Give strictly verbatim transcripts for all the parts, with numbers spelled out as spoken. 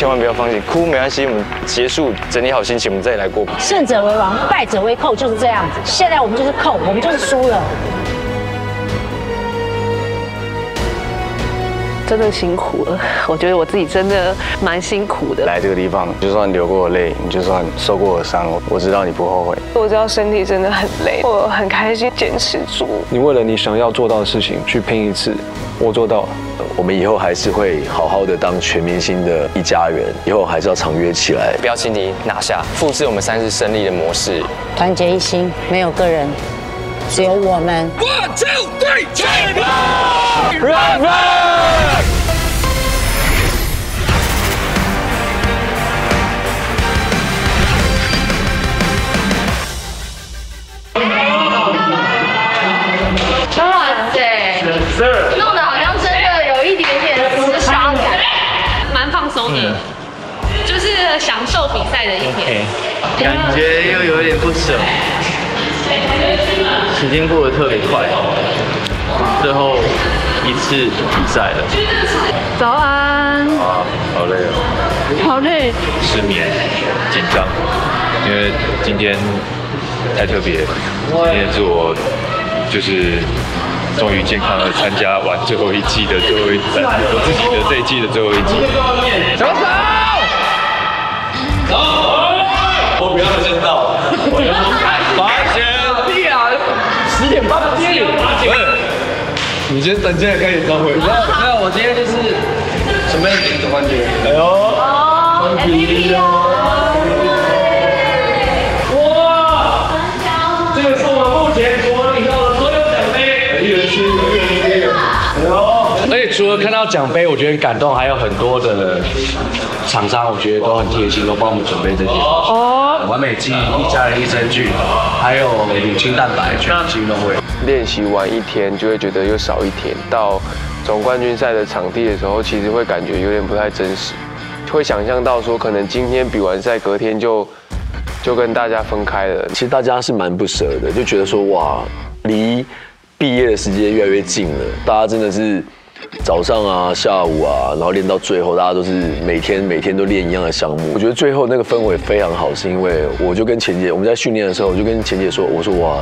千万不要放弃，哭没关系，我们结束，整理好心情，我们再来过吧。胜者为王，败者为寇，就是这样子。现在我们就是寇，我们就是输了。真的辛苦了，我觉得我自己真的蛮辛苦的。来这个地方，就算流过泪，你就算受过的伤，我知道你不后悔。我知道身体真的很累，我很开心坚持住。你为了你想要做到的事情去拼一次，我做到了。我们以后还是会好好的当全明星的一家人，以后还是要常约起来，不要轻敌拿下，复制我们三次胜利的模式，团结一心，没有个人，只有我们。One two three, China! Run, run! 弄得好像真的有一点点厮杀感，蛮放松的，就是享受比赛的一天，感觉又有点不舍，时间过得特别快，最后一次比赛了。早安。啊，好累哦。好累。失眠，紧张，因为今天太特别，今天是我就是。 终于健康的参加完最后一季的最后一季，我自己的这一季的最后一季。小手，走！我不要先到，我要开始。八千地啊，十点半到十点八九。你先等，现在开始招呼。没有，我今天就是准备总冠军。哎呦，哦 ，M V P 哦。 而且除了看到奖杯，我觉得感动，还有很多的厂商，我觉得都很贴心，都帮我们准备这些。哦，完美记忆、一家人益生菌，还有乳清蛋白，全部都会。练习完一天，就会觉得又少一天。到总冠军赛的场地的时候，其实会感觉有点不太真实，会想象到说，可能今天比完赛，隔天就就跟大家分开了。其实大家是蛮不舍的，就觉得说哇，离 毕业的时间越来越近了，大家真的是早上啊、下午啊，然后练到最后，大家都是每天每天都练一样的项目。我觉得最后那个氛围非常好，是因为我就跟钱姐，我们在训练的时候，我就跟钱姐说，我说哇，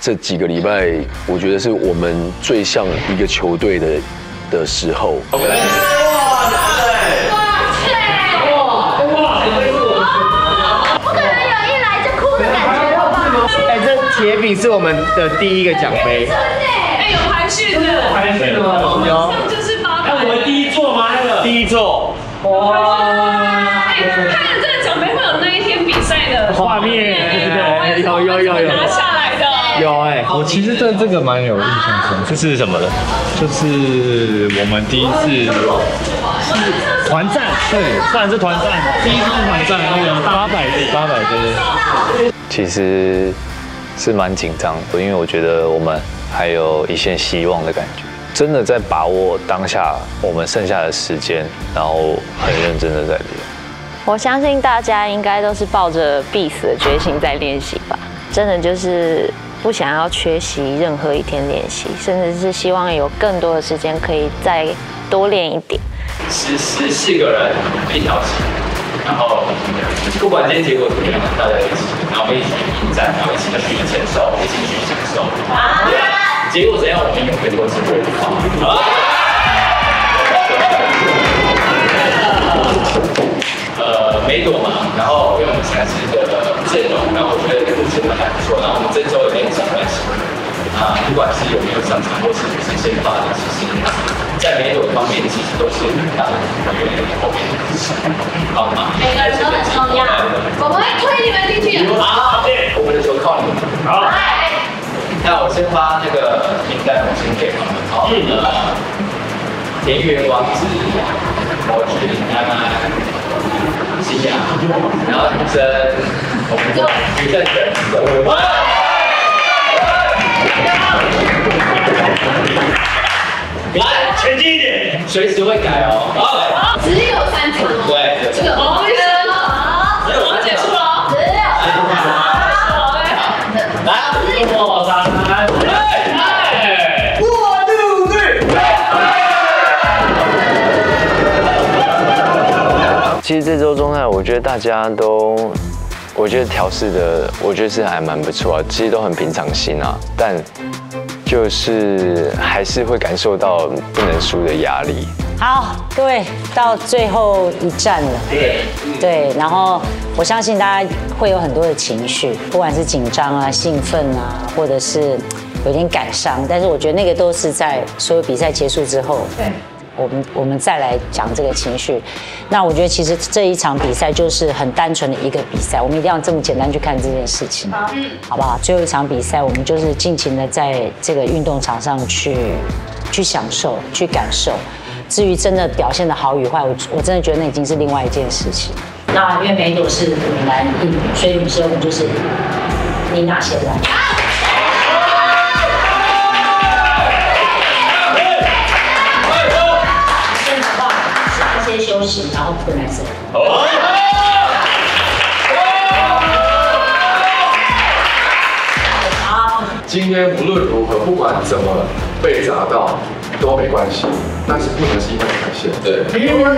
这几个礼拜我觉得是我们最像一个球队的的时候。哇塞！哇塞！哇！不可能有一来就哭的感觉了吧？哎，这 铁饼是我们的第一个奖杯，哎，有排序的，有排序的吗？有，就是八百。我们第一座吗？那个第一座。哇！哎，看着这个奖杯会有那一天比赛的画面，对，有有有有拿下来的。有哎，我其实对这个蛮有印象深。这是什么呢？就是我们第一次是团战，对，算是团战，第一次团战那个八百八百杯。其实 是蛮紧张的，因为我觉得我们还有一线希望的感觉，真的在把握当下我们剩下的时间，然后很认真的在练。我相信大家应该都是抱着必死的决心在练习吧，真的就是不想要缺席任何一天练习，甚至是希望有更多的时间可以再多练一点。十十四个人一条线。 然后，不管今天结果怎么样，大家一起，然后我们一起迎战，然后一起去承受，一起去享受。结果怎样，我们有更多机会。好。呃，没躲嘛，然后因为我们才是的阵容，然后我觉得这个真的还不错。然后我们这周也没有上半场，啊，不管是有没有上场，或是是先发的，其实在没躲方面其实都是很大的因为后面。 好嘛，每个人都很重要，我们会推你们进去的。好，我们的球靠你们。好，那我先发那个名单，我先给他们。好，呃，田园王子，我是安安，新雅，然后女生，我们是女战神，我们，来，前进一点，随时会改哦。好，只有三场。 对，这个我们我们结束了，十六，好，来，我三三，来，我六对，其实这周中赛，我觉得大家都，我觉得调试的，我觉得是还蛮不错啊。其实都很平常心啊，但就是还是会感受到不能输的压力。好，各位到最后一站了，对对，然后我相信大家会有很多的情绪，不管是紧张啊、兴奋啊，或者是有点感伤，但是我觉得那个都是在所有比赛结束之后。对。 我们我们再来讲这个情绪，那我觉得其实这一场比赛就是很单纯的一个比赛，我们一定要这么简单去看这件事情，好不好？最后一场比赛，我们就是尽情的在这个运动场上去去享受、去感受。至于真的表现的好与坏，我我真的觉得那已经是另外一件事情。那因为梅朵是闽南裔，所以女生我们就是你拿先来。 休息，然后回来走。今天无论如何，不管怎么被砸到都没关系，但是不能是因为表现。对，因为我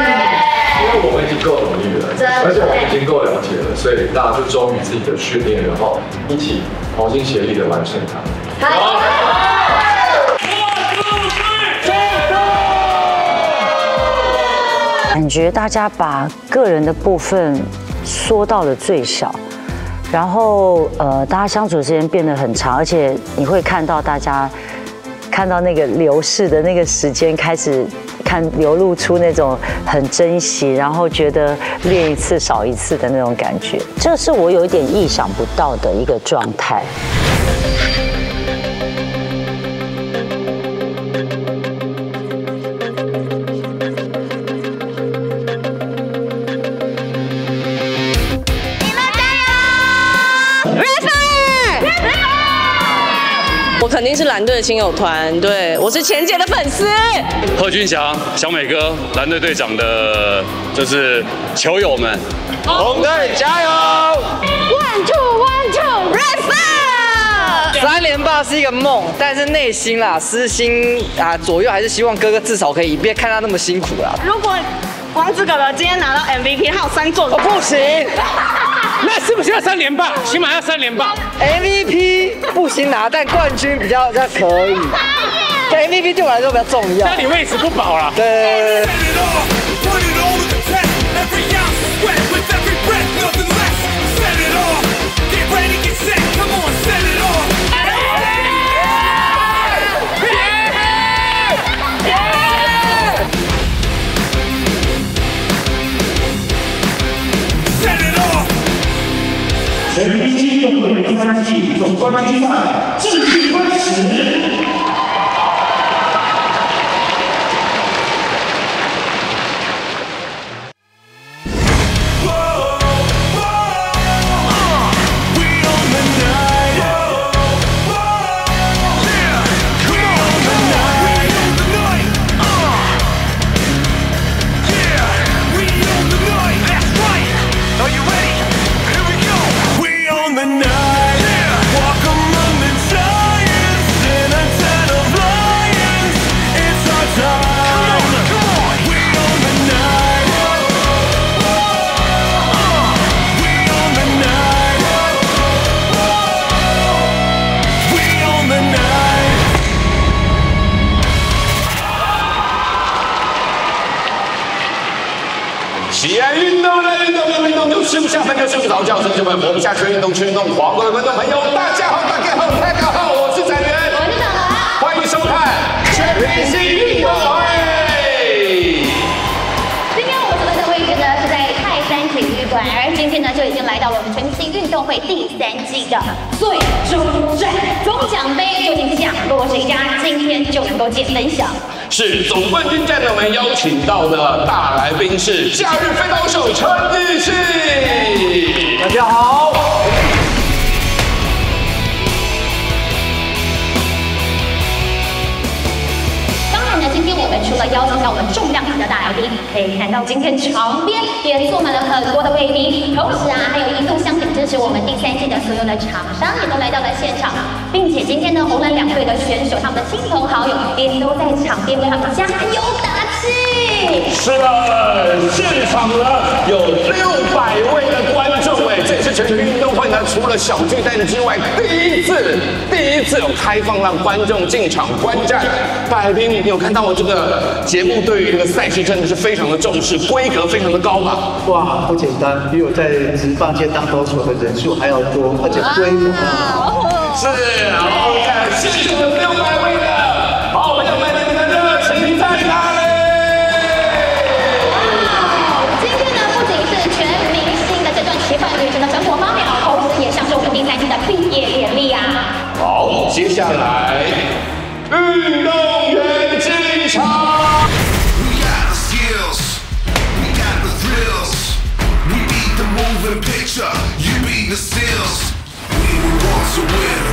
们已经够努力了，而且我们已经够了解了，所以大家就忠于自己的训练，然后一起同心协力的完成它。 感觉大家把个人的部分缩到了最小，然后呃，大家相处的时间变得很长，而且你会看到大家看到那个流逝的那个时间开始看流露出那种很珍惜，然后觉得练一次少一次的那种感觉，这是我有一点意想不到的一个状态。 肯定是蓝队的亲友团，对我是前姐的粉丝。贺军翔、小美哥，蓝队队长的，就是球友们，红队加油 ！One two one two red fire！ 三连霸是一个梦，但是内心啦、私心啊左右，还是希望哥哥至少可以，别看他那么辛苦啦。如果王子哥哥今天拿到 M V P， 还有三座，哦不行。那是不是要三连霸？起码要三连霸。M V P 不行拿，但冠军比较比较可以。对 M V P 对我来说比较重要。那你位置不保了。对。全明星运动会第三季总冠军赛正式开始。喜爱运动的运动的运动就吃不下饭就睡不着觉，同学们活不下去运动吃运动，狂欢的观众朋友大家好，大家好，大家好，我是展元，我是小兰，欢迎收看全明星运动会。今天我们的位置呢是在泰山体育馆，而今天呢就已经来到了我们全明星运动会第三季的最终战，总奖杯究竟降落谁家，今天就能够见分晓。 是总冠军战呢，我们邀请到的大来宾是假日飞刀手陈奕迅。大家好。当然呢，今天我们除了邀请下我们重量级的大来宾，可以看到今天场边也坐满了很多的贵宾，同时啊，还有一度相挺支持我们第三季的所有的厂商也都来到了现场，并且今天呢，红蓝两队的选手，他们的亲朋好友也都在场边为他们加油打气。是的，现场呢有六百位的观众哎，这次全球运动会呢，除了小巨蛋之外，第一次第一次有开放让观众进场观战。大来宾，你有看到我这个节目对于这个赛事真的是非常的重视，规格非常的高吧？哇，不简单，比我在职棒界当投手的人数还要多，而且规模是，好，感谢我们六百位的。 好，接下来运动员进场。 Thank you.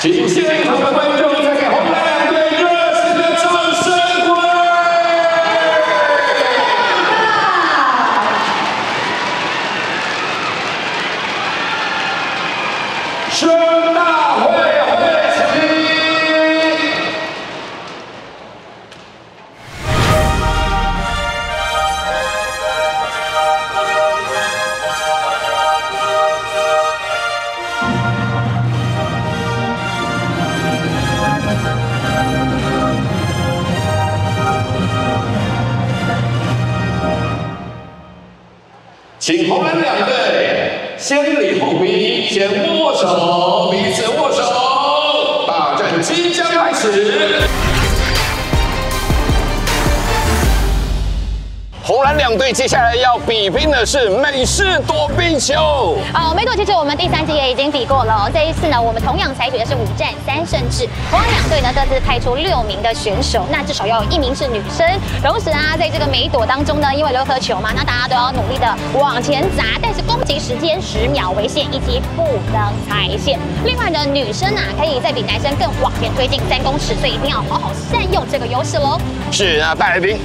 请现场的观众再给红蓝队热烈的掌声鼓励！盛大会会旗！请红蓝两队先礼后兵，先握手，彼此握手。大战即将开始。红蓝两队接下来要比拼的是美式躲避球。哦，没错，其实我们第三季也已经比过了。这一次呢，我们同样采取的是五战三胜制。红蓝两队呢各自派出六名的选手，那至少要有一名是女生。同时啊，在这个每躲当中呢，因为流合球嘛，那大家都要努力的往前砸，但是攻击时间十秒为限，以及不能踩线。另外呢，女生啊可以再比男生更往前推进三公尺，所以一定要好好善用这个优势喽。是啊，戴来宾。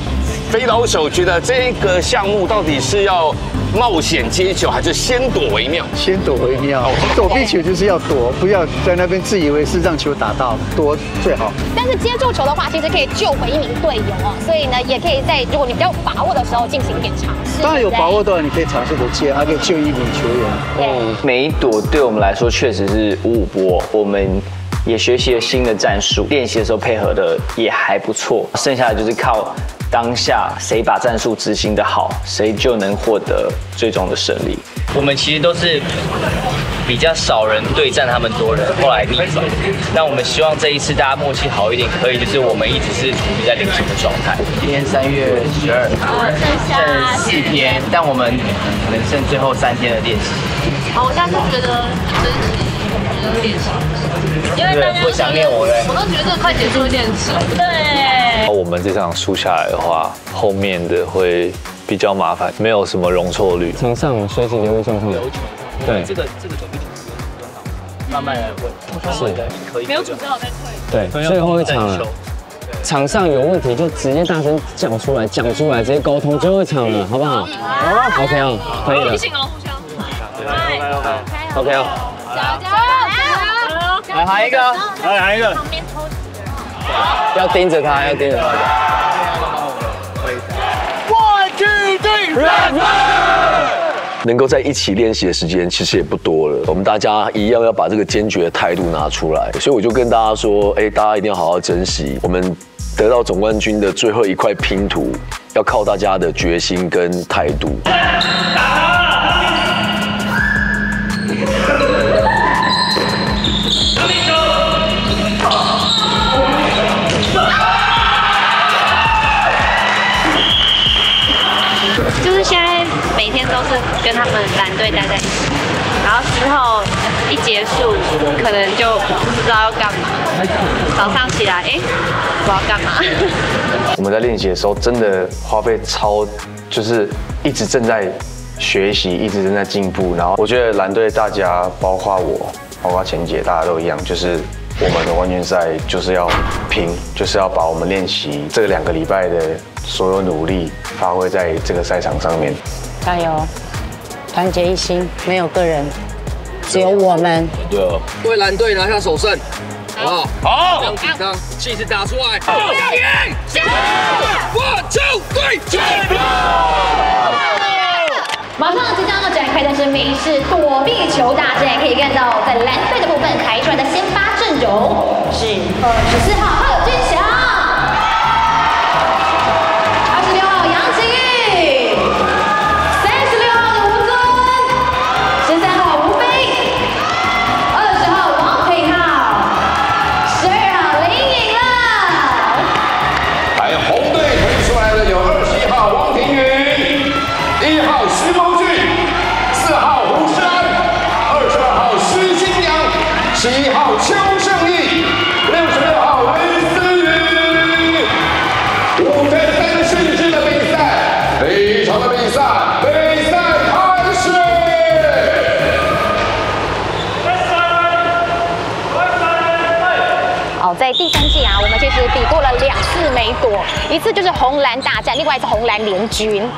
飞刀手觉得这个项目到底是要冒险接球，还是先躲为妙？先躲为妙。躲避球就是要躲，不要在那边自以为是让球打到，躲最好。但是接住球的话，其实可以救回一名队友哦。所以呢，也可以在如果你比较有把握的时候进行一点尝试。当然有把握的话，你可以尝试的接，还可以救一名球员。嗯，每一躲对我们来说确实是五五波，我们。 也学习了新的战术，练习的时候配合的也还不错，剩下的就是靠当下谁把战术执行的好，谁就能获得最终的胜利。我们其实都是比较少人对战，他们多人后来逆转。那我们希望这一次大家默契好一点，可以就是我们一直是处于在领先的状态。今天三月十二，剩四天，但我们能剩最后三天的练习。哦，我现在是觉得真。 因为大家都想念我嘞，我都觉得快结束练习。对，我们这场输下来的话，后面的会比较麻烦，没有什么容错率。场上随时留意状况。对，这个这个准备慢慢来问，是，没有准备好再退。对，最后一场了，场上有问题就直接大声讲出来，讲出来直接沟通，最后一场了，好不好？好 ，OK 哦，可以了。提醒哦，互相。来 ，OK 哦，加油！ 来喊一个，来喊一个，要盯着他，要盯着他。One two three, ready！ 能够在一起练习的时间其实也不多了，我们大家一样要把这个坚决的态度拿出来。所以我就跟大家说，哎，大家一定要好好珍惜我们得到总冠军的最后一块拼图，要靠大家的决心跟态度。 跟他们蓝队待在一起，然后之后一结束，可能就不知道要干嘛。早上起来，哎，不知道干嘛。我们在练习的时候，真的花费超，就是一直正在学习，一直正在进步。然后我觉得蓝队大家，包括我，包括钱姐，大家都一样，就是我们的冠军赛就是要拼，就是要把我们练习这两个礼拜的所有努力发挥在这个赛场上面。 加油！团结一心，没有个人，只有我们。对哦，为蓝队拿下首胜，好不好？好，这样紧张，气势打出来。加油！加油！我就对进步！马上即将要展开的是美式躲避球大战，可以看到在蓝队的部分排出来的先发阵容是二十四号贺军翔。比过了两次梅朵，一次就是红蓝大战，另外一次红蓝联军。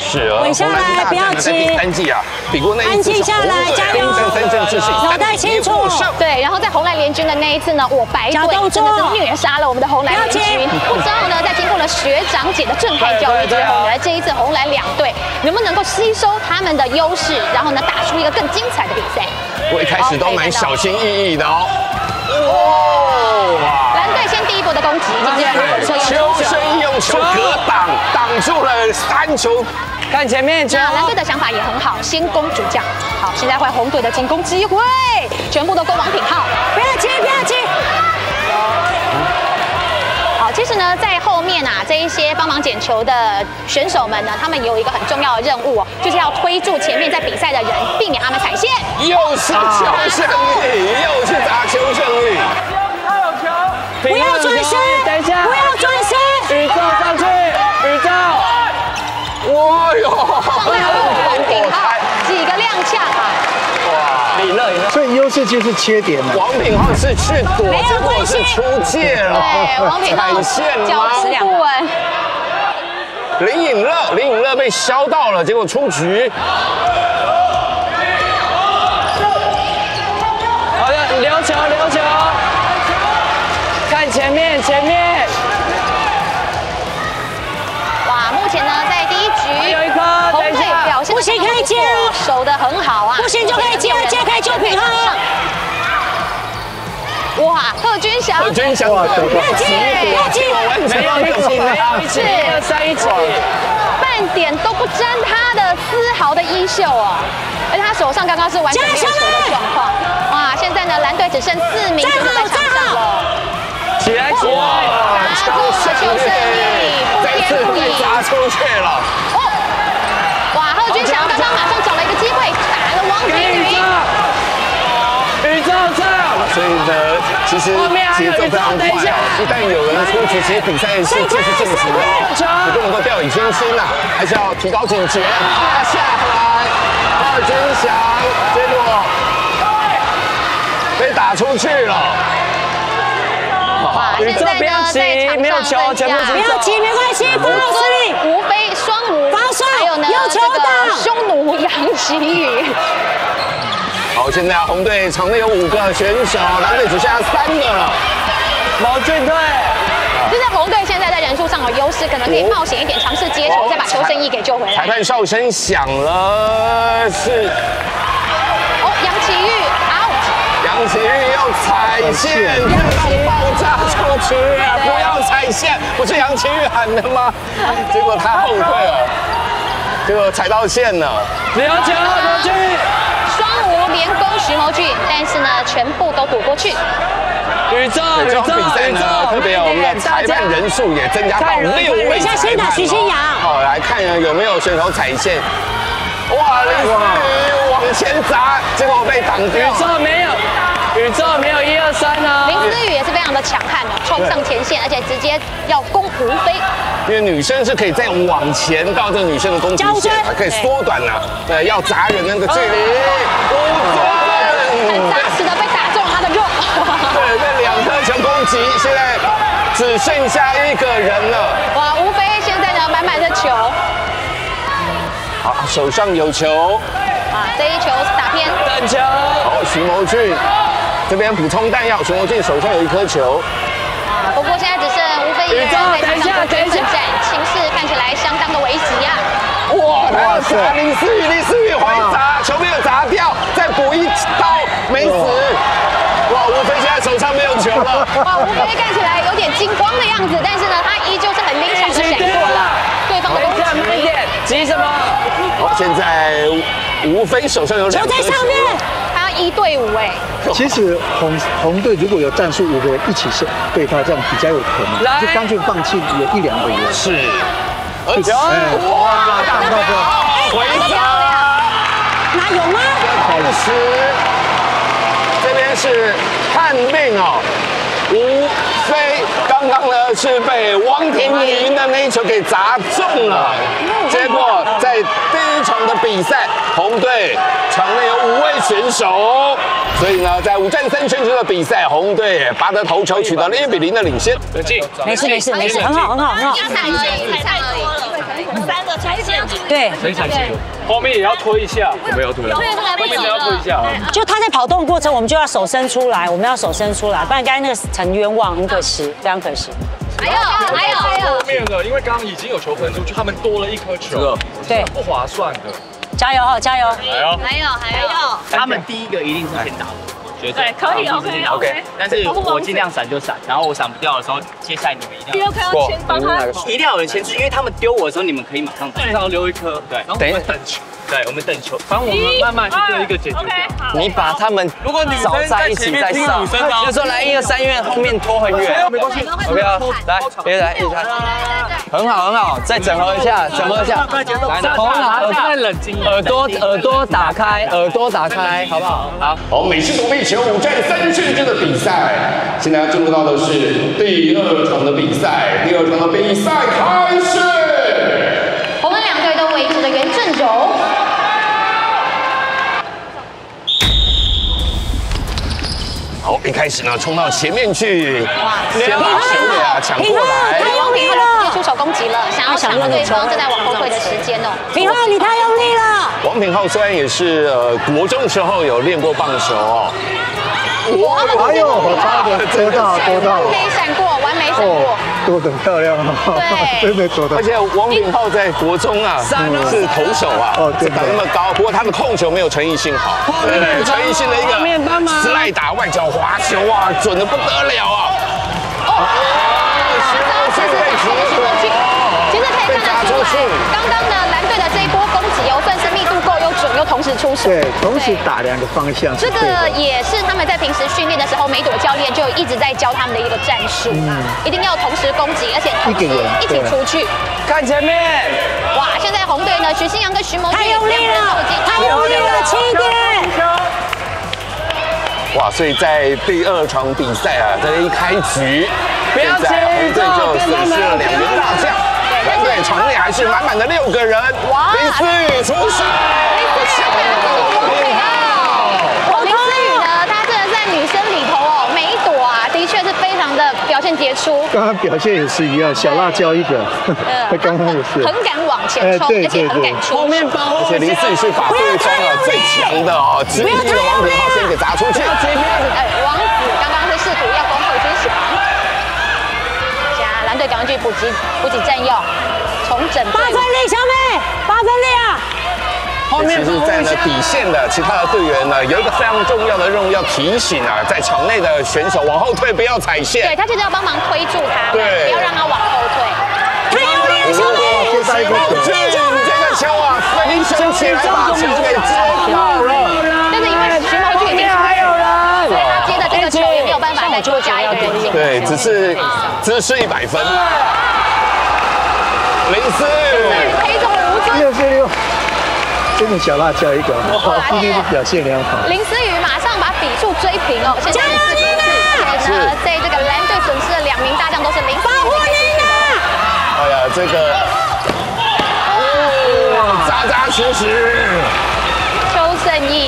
是啊，稳下来，不要急。第三季啊，比过那一次是红蓝联军真正自信，脑袋清楚。对，然后在红蓝联军的那一次呢，我白队真的是虐杀了我们的红蓝联军。不知道呢，在经过了学长姐的震撼教育之后呢，这一次红蓝两队能不能够吸收他们的优势，然后呢打出一个更精彩的比赛？我一开始都蛮小心翼翼的哦。哇！蓝队先第一波的攻击，求生用球格挡挡住了三球。 看前面，那蓝队的想法也很好，先攻主将。好，现在换红队的进攻机会，全部都攻王品皓，不要急，不要急。好，其实呢，在后面啊，这一些帮忙捡球的选手们呢，他们有一个很重要的任务哦，就是要推住前面在比赛的人，避免他们踩线。又是球胜利，又是打球胜利。不要转身，等一下，不要转身，宇宙上去，宇宙。 哇哟！王品皓几个踉跄啊！哇，李乐，所以优势就是缺点嘛。王品皓是去躲，结果是出界了。对，王品皓脚步不稳。林颖乐，林颖乐被削到了，结果出局。好的，留球，留球，看前面，前面。 不行，可以接啊！守得很好啊！不行就可以接，接开就平衡。哇，贺军翔！贺军翔！越进越进，没有一起，没有一起，三一起，半点都不沾他的丝毫的衣袖哦。而且他手上刚刚是完全没有球的状况。哇，现在呢，蓝队只剩四名球员在场上了。起来，起来！打出了球胜利，不偏不倚，砸出去了。 军翔刚刚马上找了一个机会，打了王品宇，宇宙上。所以呢，其实节奏非常快，一旦有人出局，其实比赛是就是这么简单，你不能够掉以轻心啦，还是要提高警觉。打下来，二军翔，结果被打出去了。 宇宙不要急，没有球，全部不要急，没关系，不要急。无非双无，还有呢，这个匈奴杨奇宇。好，现在红队场内有五个选手，蓝队只剩下三个了。毛俊队，就是红队现在在人数上有优势，可能可以冒险一点，尝试接球，再把求胜意给救回来。裁判哨声响了，是。哦，杨奇宇。 体育要踩线，要爆炸出去啊！不要踩线，不是杨奇煜喊的吗？结果他后退了，结果踩到线了。刘俊，刘俊，双无连攻徐谋俊，但是呢，全部都躲过去。宇宙，宇宙，比赛呢，特别我们的裁判人数也增加到六位。等下先打徐新阳。好，来看有没有选手踩线。哇，林思雨往前砸，结果被挡掉。宇宙没有。 宇宙没有一二三啊！林思雨也是非常的强悍的，冲上前线，而且直接要攻胡飞。因为女生是可以再往前到这女生的攻击线，还可以缩短啊，呃，要砸人那个距离。很扎实的被打中她的肉。对，被两颗球攻击，现在只剩下一个人了。哇，胡飞现在呢满满的球。好，手上有球。啊，这一球打偏。断球。好，徐谋俊。 这边补充弹药，熊国俊手上有一颗球。啊，不过现在只剩吴飞宇在场上的奋战，情势看起来相当的危急啊！哇，哇塞！林思雨，林思雨回砸，球没有砸掉，再补一刀没死。哇，吴飞现在手上没有球了。哇，吴飞看起来有点惊慌的样子，但是呢，他依旧是很灵巧的闪过了对方的攻击。慢一点，急什么？好，现在吴飞手上有两颗球。球在上面。 一对五哎，其实红红队如果有战术五个人一起是对他这样比较有可能，就干脆放弃有一两个人是，而且哇，打得好，回家，哪有吗？同时，这边是看病哦，吴飞。刚刚呢是被王庭云的那一球给砸中了，结果在第一场的比赛，红队场内有五位选手，所以呢，在五战三胜制的比赛，红队拔得头球，取得了一比零的领先。冷静，没事没事没事，很好很好很好。一场而已，一场而已，三个才进。对，谁才进？后面也要拖一下，我们要拖一下，后面也要拖一下。就他在跑动过程，我们就要手伸出来，我们要手伸出来，不然刚才那个很冤枉，很可惜，非常可惜。 还有还有还有后面的，因为刚刚已经有球分出去，他们多了一颗球，对，不划算的。加油哈，加油！还有还有还有，他们第一个一定是先打我，绝对可以 OK OK。但是我尽量闪就闪，然后我闪不掉的时候，接下来你们一定要过，一定要有人先去，因为他们丢我的时候，你们可以马上打，然后留一颗，对，等一等球，对，我们等球，反正我们慢慢一个一个解决掉。你把他们如果女生在一起再上，就说来一二三，因为后面拖很远，没关系。 OK 啊，来，别来，别来，很好很好，再整合一下，整合一下，来，红拿耳朵冷静，耳朵耳朵打开，耳朵打开，好不好？好，好，美式躲避球五战三胜制的比赛，现在要进入到的是第二场的比赛，第二场的比赛开始，我们两队都维持着原阵轴。 好，一开始呢，冲到前面去，先把球给啊抢过来，太用力了，出手攻击了，想要抢到对方正在往后退的时间哦。品皓，你太用力了。王品皓虽然也是呃国中时候有练过棒球哦，哇，哎呦，差的多大多大，可以闪过，完美闪过，躲得漂亮哦，对，真的躲得。而且王品皓在国中啊是投手啊，打那么高，不过他的控球没有陈奕迅好，对，陈奕迅的一个斯赖打外角。 滑球啊，准得不得了啊！哦，现在被出去，现在可以看得出来，刚刚呢蓝队的这一波攻击哦，算是密度够，又准，又同时出手，对，同时打两个方向。这个也是他们在平时训练的时候，美朵教练就一直在教他们的一个战术，一定要同时攻击，而且同时一起出去。看前面！哇，现在红队呢，徐新阳跟徐萌太用力了，太用力了，轻一点。 哇，所以在第二场比赛啊，这一开局，现在红队就损失了两名大将，蓝队场内还是满满的六个人。哇，林思雨出手，我抢到王品皓。林思雨呢，她真的在女生里头哦，每一朵啊，的确是非常的表现杰出。刚刚表现也是一样，小辣椒一个，她刚刚也是很敢往前冲，而且很敢出手。后面包，而且林思雨是把对方啊最强的哦，直接的王品皓先给砸出去。 哎，王子刚刚是试图要攻后军手，加蓝队赶快去补给补给战药，重整。八分力，小美，八分力啊！后面其实在呢底线的其他的队员呢，有一个非常重要的任务要提醒啊，在场内的选手往后退，不要踩线。对他就是要帮忙推住他，对，不要让他往后退。太用力了，小美，再用力就好。这个球啊，飞身起来把球给接到了。 没有办法再多加一点点。对，只是只是一百分。林思雨陪中无罪。六对六，这个小辣椒一个，哇，今天表现良好。林思雨马上把比数追平哦，现在四比四。呃，在这个蓝队损失的两名大将都是林思雨。哎呀，这个，哇，扎扎实实。邱胜翊。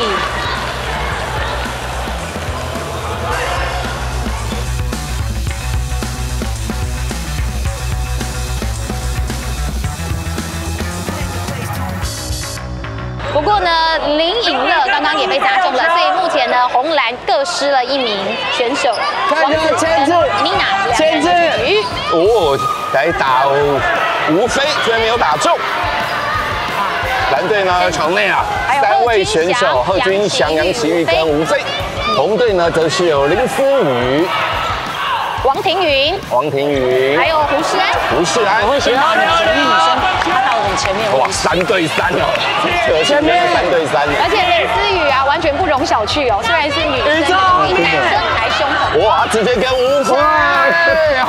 不过呢，林颖乐刚刚也被砸中了，所以目前呢，红蓝各失了一名选手。看球，签字，妮娜，签字。哦，来打吴飞，虽然没有打中。蓝队呢，场内啊，三位选手贺军翔、杨奇煜跟吴飞。红队呢，则是有林思雨、王庭云、王庭云，还有胡世安、胡世安。我会选到女生。 前面哇，三对三哦，可惜面三对三，而且林思雨啊，完全不容小觑哦，虽然是女生，比男生还凶狠。哇，直接跟吴飞，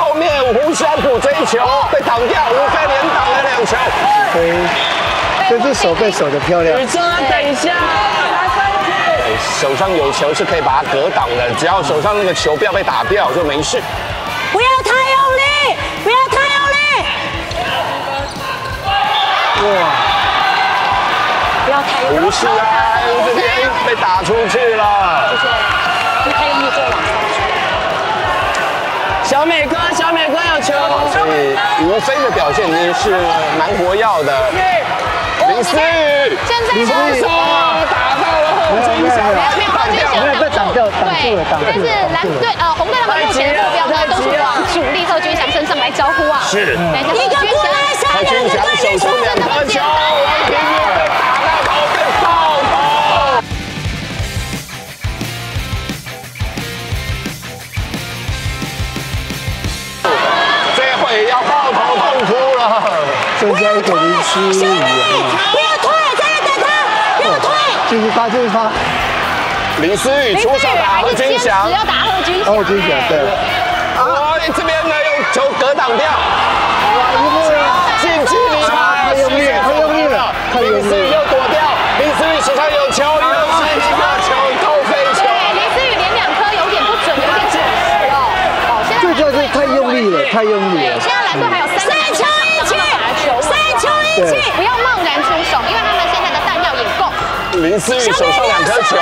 后面胡小虎追球被挡掉，吴飞连挡了两球。对，这是手背手的漂亮。宇宙，等一下，手上有球是可以把它格挡的，只要手上那个球不要被打掉就没事。不要太用力。不要太用力。不是啊，这边被打出去了。不是，不太用力就往上去。小美哥，小美哥有球。所以吴飞的表现呢是蛮活跃的。林思雨，林思雨打到了红军小队，没有红军小队被挡掉，挡住了，挡住了。但是蓝队呃红队他们目前的目标呢都是往主力贺军翔身上来招呼啊。是。一个不赖。 贺军翔手出两分球，王庭月被打到头，被爆头。这回要爆头痛哭了，剩下一点零七秒。不要退，再来等他，不要退。继续发，继续发。林思雨出手打贺军翔，要打贺军翔。贺军翔对。哦，这边呢用球格挡掉。 林思雨又躲掉，林思雨手上有球，又是一个球扣飞球。对，林思雨连两颗有点不准，有点准时哦。哦，现在这就是太用力了，太用力了。对，现在蓝队还有三球一起，三球一起，不要贸然出手，因为他们现在的弹药也够。林思雨手上两颗球，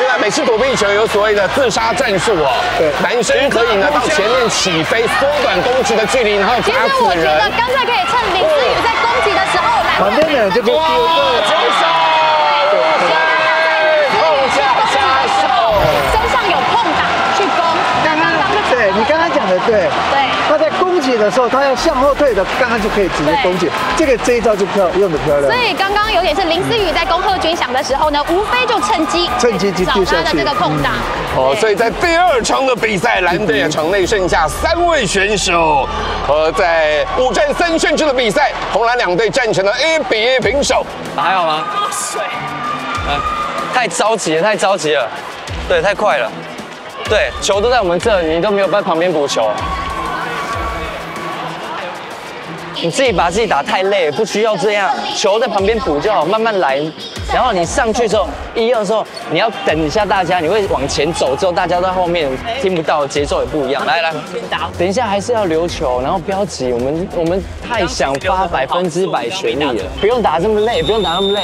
另外每次躲避球有所谓的自杀战术哦。对，男生可以呢到前面起飞，缩短攻击的距离，然后打死人。其实我觉得刚才可以趁林思雨在攻击的时候。 旁边的人就被丢了，球手，碰下杀手，身上有碰打去攻。刚刚对你刚刚讲的对，对，他在攻击的时候，他要向后退的，刚刚就可以直接攻击。这个这一招就漂用的漂亮。所以刚刚有点是林思雨在攻贺军翔的时候呢，吴飞就趁机趁机找他的这个空档。哦，所以在第二场的比赛，蓝队场内剩下三位选手。 和在五战三胜制的比赛，红蓝两队战成了一比一平手。打还好吗？嗯，太着急了，太着急了，对，太快了，对，球都在我们这，你都没有在旁边补球，你自己把自己打太累，不需要这样，球在旁边补就好，慢慢来。然后你上去之后，一二的时候，你要等一下大家，你会往前走之后，大家在后面听不到，节奏也不一样。来来，等一下还是要留球，然后不要急，我们我们太想发百分之百全力了，不用打这么累，不用打那么累，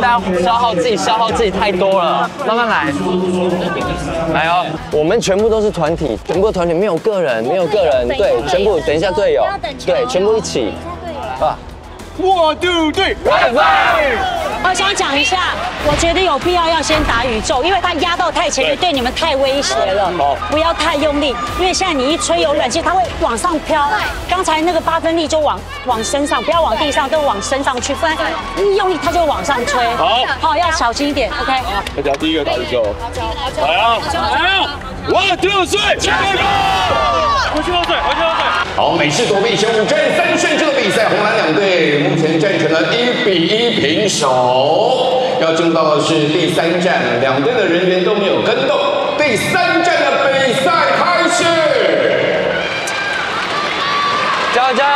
大家消耗自己，消耗自己太多了，慢慢来。来哦，我们全部都是团体，全部团体没有个人，没有个人，对，全部等一下队友，对，全部一起，啊，我队队，拜拜。 我想讲一下，我觉得有必要要先打宇宙，因为他压到太前面，对你们太威胁了，不要太用力，因为现在你一吹有冷气，它会往上飘。刚才那个八分力就往往身上，不要往地上，都往身上去，不然一用力它就往上吹。好，好，要小心一点 ，OK。大家第一个打宇宙，来啊，来啊，我丢水，加油！我丢水，我丢水。好，美式躲避球五战三胜制的比赛，红蓝两队目前战成了一比一平手。 要进入到的是第三站，两队的人员都没有跟动。第三站的比赛开始，加油加油！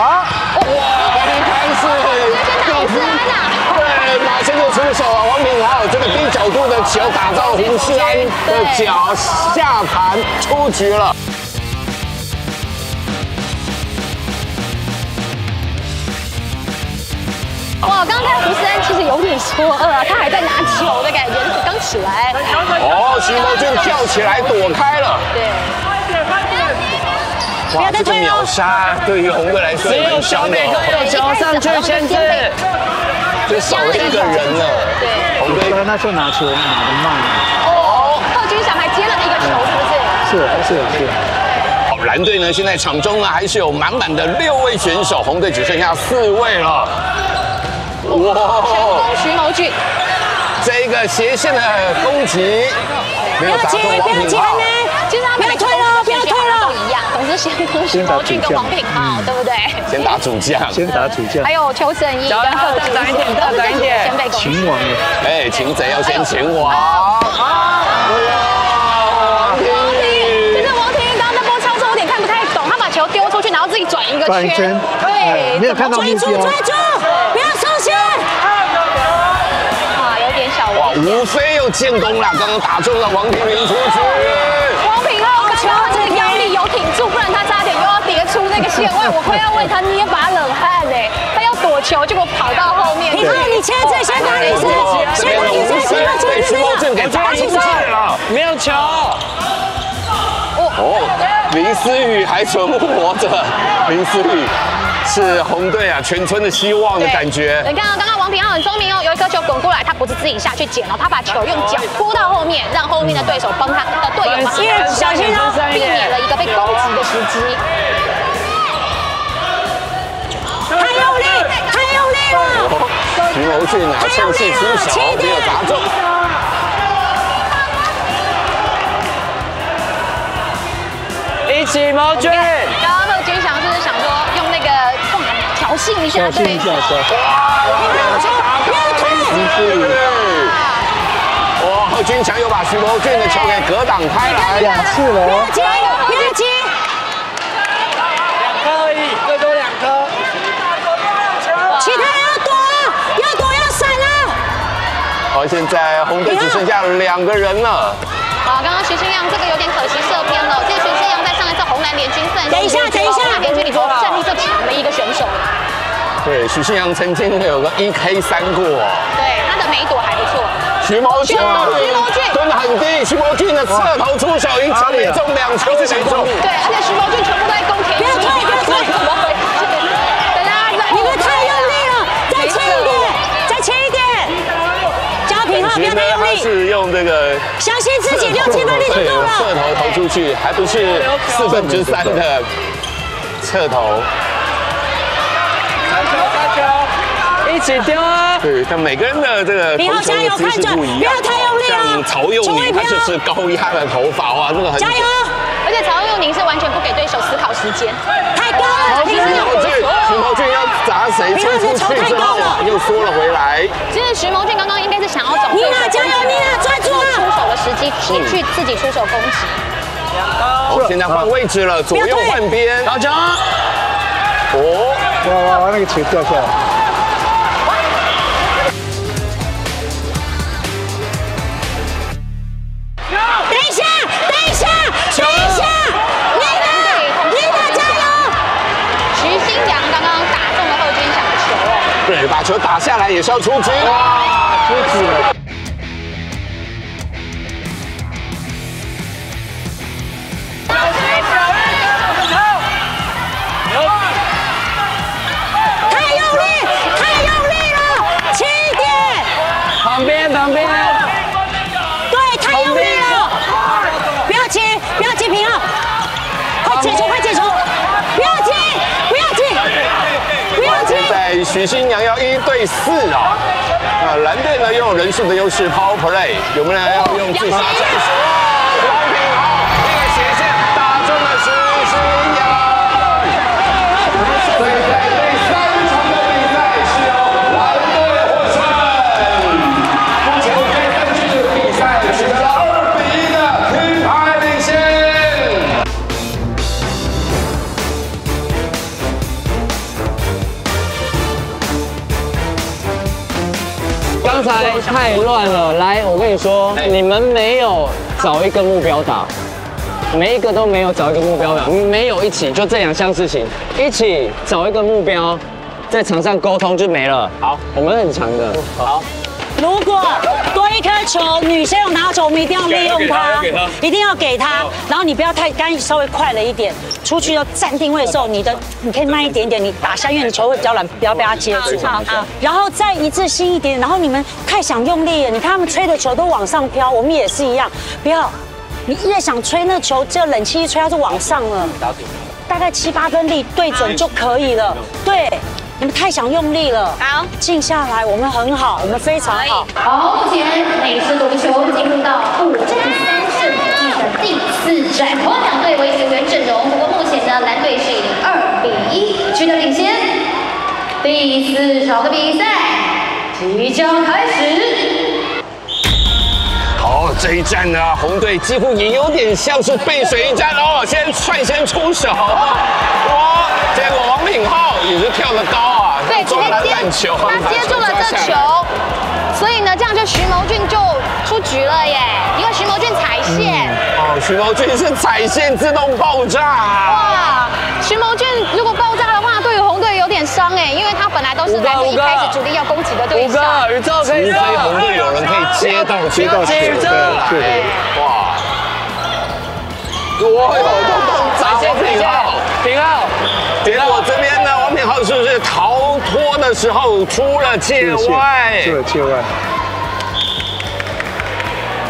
啊！哇！王品涵是告诉对，马上就出手了。王品涵有这个低角度的球打到洪世安的脚下盘出局了。 哇，刚才胡思安其实有点错愕啊，他还在拿球的感觉，刚起来。哦，徐谋俊跳起来躲开了。对。哇，这个秒杀对于红队来说，只有小美哥有球上去牵制，就少了一个人了。对。红队他那时候拿球拿得慢。哦，贺军翔还接了一个球，是不是？是是是。 蓝队呢，现在场中呢还是有满满的六位选手，红队只剩下四位了。哇！成功徐谋俊，这个斜线的攻击没有打中王品皓，其实他没有推了，不要推了，一样，总是先攻徐谋俊跟王品皓，对不对？先打主将，先打主将，还有邱胜翊跟贺军翔，都是先被攻。擒王，哎，擒贼要先擒王。王品皓，其实王品皓刚刚那波操作有点看不太懂，他把球丢出去，然后自己转一个圈，对，没有看到目标。 吴飞又建功了，刚刚打中了王庭云出局。王品皓，刚刚这个腰力有挺住，不然他差点又一个线外，我快要为他捏把冷汗呢、欸。他要躲球，结果跑到后面。你看你切这先打女生，先打女生，先打女生，我觉得已经在了，没有球。哦，林思雨还存活着，林思雨是红队啊全村的希望的感觉。你看，刚刚王品皓很聪明哦，有一颗球滚过来，他不是自己下去捡哦，他把球用脚扑到后面，让后面的对手帮他的队友嘛，小心他避免了一个被攻击的时机。 徐谋俊啊，趁势出手，没有砸中。一起谋俊。刚刚乐君祥是不是想说用那个泵调性一下对手？哇！贺军强又把徐谋俊的球给格挡开来，两次了。乐基，乐基，两颗而已，最多两颗。其他。 好，现在红队只剩下两个人了。好，刚刚徐新阳这个有点可惜射偏了。这个徐新阳在上一次红蓝联军赛，等一下，等一下，联军里头战力最强的一个选手。对，徐新阳曾经有个一 K 三过。对，他的每躲还不错。徐谋俊，徐谋俊蹲很低，徐谋俊的侧头出手一球命中，两球是命中。对，而且徐谋俊全部都在攻田径。不要退，不要退，怎么回事？等下，你们太用力了，再轻一点，再轻一点。 其实他是用这个，相信自己六七分力就够了。侧头投出去，还不是四分之三的侧头。三球三球，一起丢啊！对，像每个人的这个投球的姿势不一样。不要太用力啊！像曹佑宁，他就是高压的头发哇，那个很。加油！而且曹佑宁是完全不给对手思考时间，太高了。平常有对徐谋俊要砸谁，冲出去之后又缩了回来。其实徐谋俊刚刚应该是想要。 妮娜加油！妮娜抓住出手的时机，去去自己出手攻击。好，现在换位置了，左右换边。大家，哦，哇哇，那个球掉下来。等一下，等一下，等一下，妮娜，妮娜加油！徐新阳刚刚打中了贺军翔的球哦。对，把球打下来也是要出局。哇，出局了。 旁边，旁边，对，太用力了！不要急，不要急，平浩，快解球，快解球！不要急，不要急，不要急！现在许新娘要一对四啊！啊，蓝队呢拥有人数的优势 ，Power Play， 有没有人要用自己的战术？王品皓那个斜线打中了许新娘。 太乱了，来，我跟你说，你们没有找一个目标打，每一个都没有找一个目标打，没有一起，就这两项事情，一起找一个目标，在场上沟通就没了。好，我们很强的。好，如果多一颗球，女生有拿到球，我们一定要利用她，一定要给她，然后你不要太干预，稍微快了一点，出去要站定位的时候，你的你可以慢一点点，你打下，因为你球会比较软，不要被她接住。好，好，然后再一致性一点，然后你们。 太想用力了，你看他们吹的球都往上飘，我们也是一样。不要，你越想吹那球，只要冷气一吹，它就往上了。大概七八分力对准就可以了。对，你们太想用力了。好，静下来，我们很好，我们非常好。好，目前美式足球进入到五战三胜的进程第四战，国两队为球员阵容，不过目前呢，蓝队是以二比一取得领先。第四场的比赛。 即将开始。好，这一战呢，红队几乎也有点像是背水一战哦，先率先出手。哇，结果王品皓也是跳得高啊，对，直接接他接住了这球，所以呢，这样就徐谋俊就出局了耶，因为徐谋俊踩线。哦，徐谋俊是踩线自动爆炸。哇，徐谋俊如果爆炸的话，对于红队有点伤哎，因为他本来都是来自一开始主力要攻击的对象。五哥，宇宙可以，所以红队有人可以接到接到球，对，哇，哇哟，咚咚砸，平浩，平浩，跌到我这边。 然后是不是逃脱的时候出了界外？出了界外。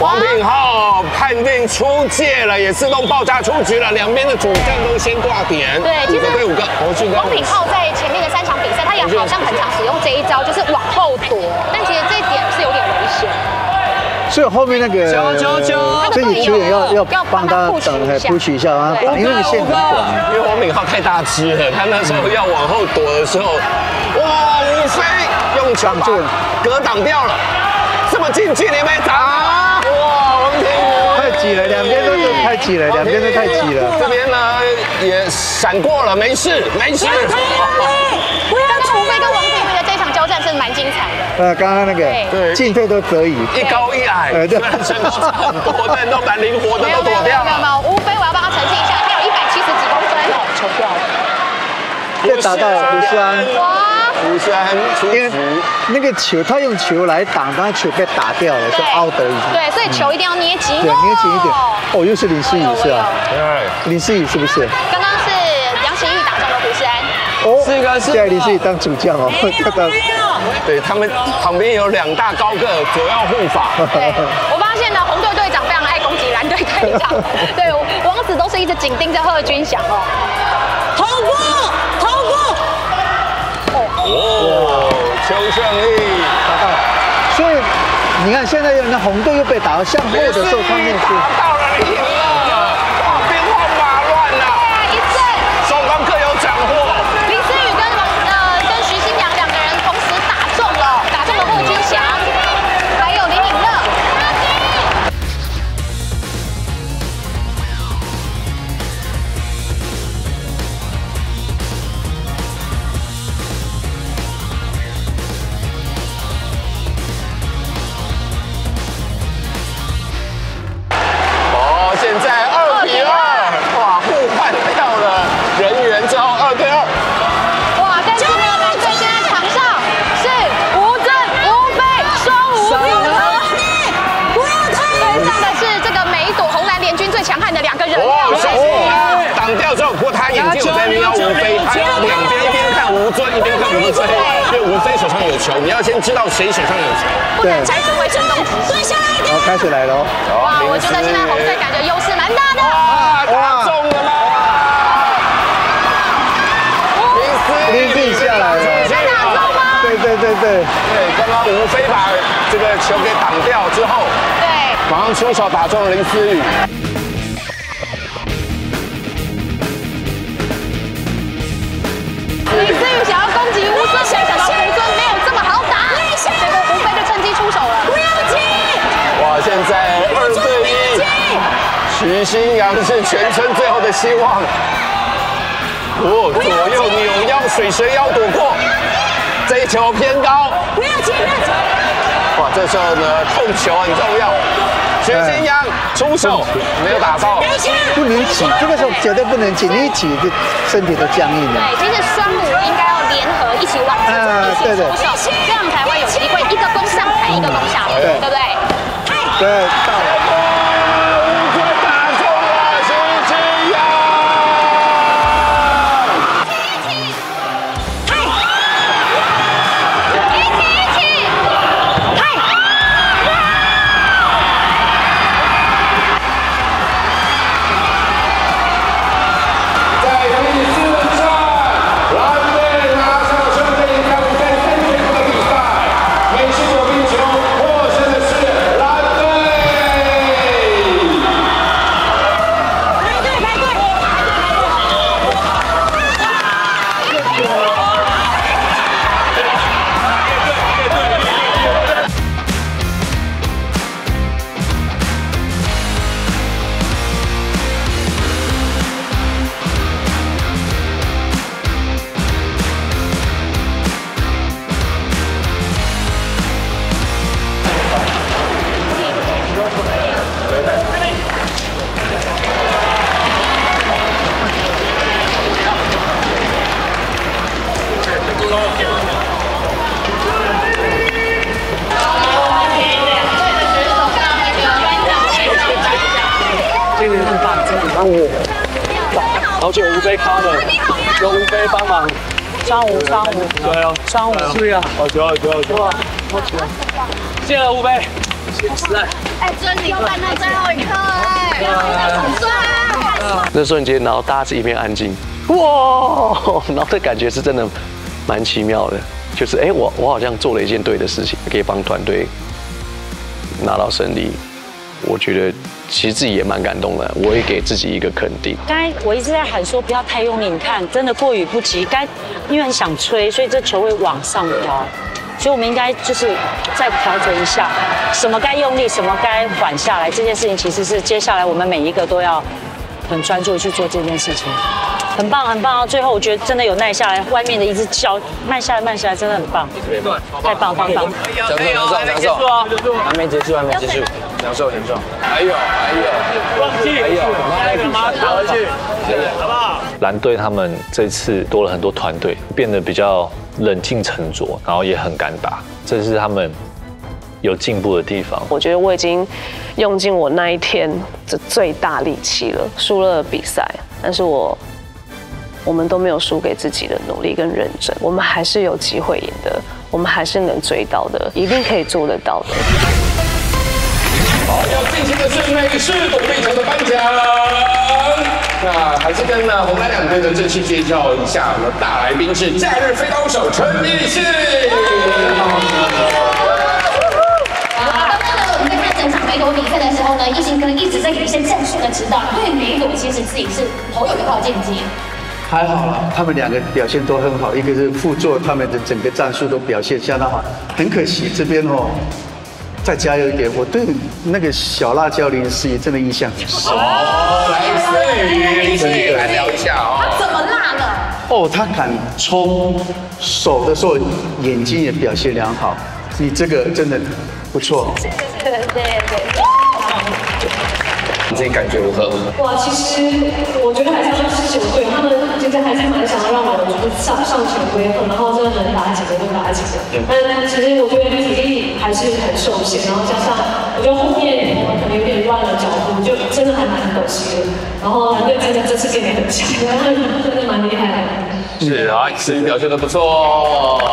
王品皓判定出界了，也自动爆炸出局了。两边的主将都先挂点。对，其实对五个。王品皓在前面的三场比赛，他也好像很常使用这一招，就是往后躲。但其实这一点是有点危险。所以后面那个，所以你球员要要要帮他挡，布局一下，因为线很短。因为王品皓太大只了，他那时候要往后躲的时候，哇，吴飞用球把格挡掉了，这么近距离被砸，哇，王庭武太挤了，两边都太挤了，两边都太挤了。这边呢也闪过了，没事，没事。吴飞跟王庭武的这场交战是蛮精彩的。 呃，刚刚那个进退都可以，一高一矮，呃，对，身高差很多，但都蛮灵活的，都躲掉了。无非我要帮他澄清一下，他有一百七十几公分哦，球掉了。又打到胡山，胡山出局。那个球，他用球来挡，但球被打掉了，就凹得一下。对，所以球一定要捏紧，对，捏紧一点。哦，又是林思雨是吧？林思雨是不是？刚刚是杨晴玉打中了胡山。哦，这个是现在林思雨当主将哦，看到。 对他们旁边有两大高个左右护法。对，我发现呢，红队队长非常爱攻击蓝队队长。对，王子都是一直紧盯着贺军翔哦。头部，头部。哦，邱胜利打到。所以你看，现在那红队又被打到向后的时候，他们打到了赢了，哇，变化马乱了。一阵。双方各有斩获。 球，你要先知道谁手上有球，不然才只会声东击西。蹲下来一点。好，开始来喽。哇，我觉得现在红队感觉优势蛮大的。哇，打中了吗？林思雨自己下来了。被打中吗？对对对对对，刚刚吴飞把这个球给挡掉之后，对，马上出手打中林思雨。 现在二对一，徐新阳是全村最后的希望。哦，左右扭腰水蛇腰躲过，这一球偏高。不要急，不要急。哇，这时候呢控球很重要。徐新阳出手没有打到，不能挤，这个时候绝对不能挤，你一挤就身体都僵硬了。对，其实双母应该要联合一起往前一起出手，这样才会有机会，一个攻上台，一个攻下台，对不对？ 对，到了！吴哥打中了，徐志阳！一起一起，嗨！一起一起，嗨！在第四战，蓝。这个很棒，真的很棒。好久无被卡了，有无被帮忙？三五三五，对哦，三五对啊，好球好球好球！哇，好球！谢了无被，来。哎，真你办到最后一刻哎，很帅！那瞬间，然后大家是一片安静。 哇，然后这感觉是真的蛮奇妙的，就是哎，我我好像做了一件对的事情，可以帮团队拿到胜利，我觉得其实自己也蛮感动的，我也给自己一个肯定。刚才我一直在喊说不要太用力，你看真的过于不及，该因为很想吹，所以这球会往上飘，所以我们应该就是再调整一下，什么该用力，什么该缓下来，这件事情其实是接下来我们每一个都要很专注去做这件事情。 很棒，很棒哦！最后我觉得真的有耐下来，外面的一只脚慢下来，慢下来，真的很棒，太棒，棒棒！享受，享受，享受！还没结束，还没结束，享受，享受！还有，还有，放弃，还有，还有，打回去，好不好？蓝队他们这次多了很多团队，变得比较冷静沉着，然后也很敢打，这是他们有进步的地方。我觉得我已经用尽我那一天的最大力气了，输了比赛，但是我。 我们都没有输给自己的努力跟认真，我们还是有机会赢的，我们还是能追到的，一定可以做得到的。好，要进行的是美式躲避球的颁奖。那还是跟呢，我们两队的正式介绍一下，我们大来宾是假日飞刀手陈奕迅。啊，刚刚呢，我们在看整场美躲比赛的时候呢，奕迅哥一直在给一些战术的指导，对美躲其实自己是颇有一套见解。 还好了，他们两个表现都很好，一个是副座，他们的整个战术都表现相当好。很可惜这边哦，再加油一点。我对那个小辣椒林思雨真的印象很深。哦，林思雨来聊一下哦。他怎么辣了？哦，他敢冲，手的时候眼睛也表现良好。你这个真的不错。对对对。 你自己感觉如何？哇，其实我觉得还是要是球队，他们其实还是蛮想要让我就是上上球归后，然后真的能打几个就打几个。但其实我觉得体力还是很受限，然后加上我觉得后面我们可能有点乱了脚步，就真的还蛮可惜的。然后蓝队真的这次真的很强，真的蛮厉害的。是啊，是表现得不错哦。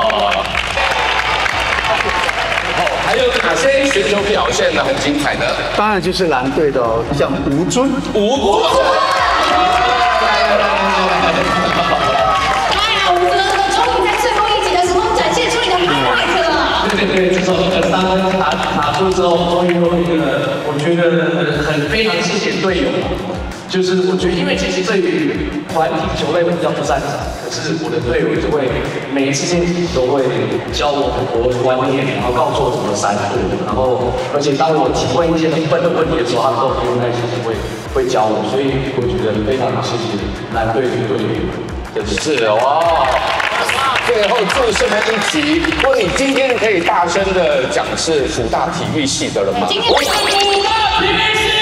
还有哪些选手表现得很精彩呢？当然就是蓝队的哦，像吴尊，吴尊，哇，吴尊哥终于在最后一集的时候展现出你的 highlight 了。对对对，这首呃三分打打出之后，终于有一个，我觉得很非常谢谢队友。就是我觉得，因为其实对于团体球类我比较不擅长，可是我的队友就会每一次练习都会教我很多观念，然后告诉我怎么闪躲，然后而且当我提问一些很笨的问题的时候，他们都很有耐心会会教我，所以我觉得非常谢谢蓝队的队友，真是哇。 最后最剩的一集，不过你今天可以大声的讲是辅大体育系的了吗？今天我是辅大体育系。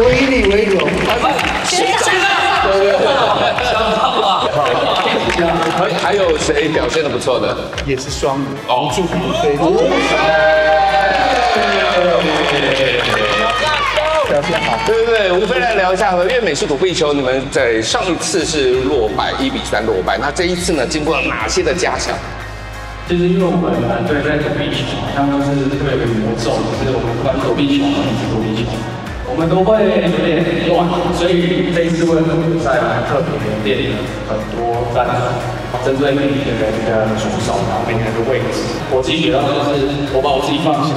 我以你为荣。学长，对对对，学长啊。还还有谁表现的不错的？也是双哦，祝福对。表现好，对对对，无非来聊一下，因为美式躲避球，你们在上一次是落败一比三落败，那这一次呢，经过了哪些的加强？就是因为我们团队在躲避球，他们是特别魔咒，就是我们不管躲避球还是躲避球，我们都会有点乱，所以这一次为了比赛蛮特别，练了很多战术。 针对每个人的出手，然后每个人的位置，我自己觉得就是我把我自己放下，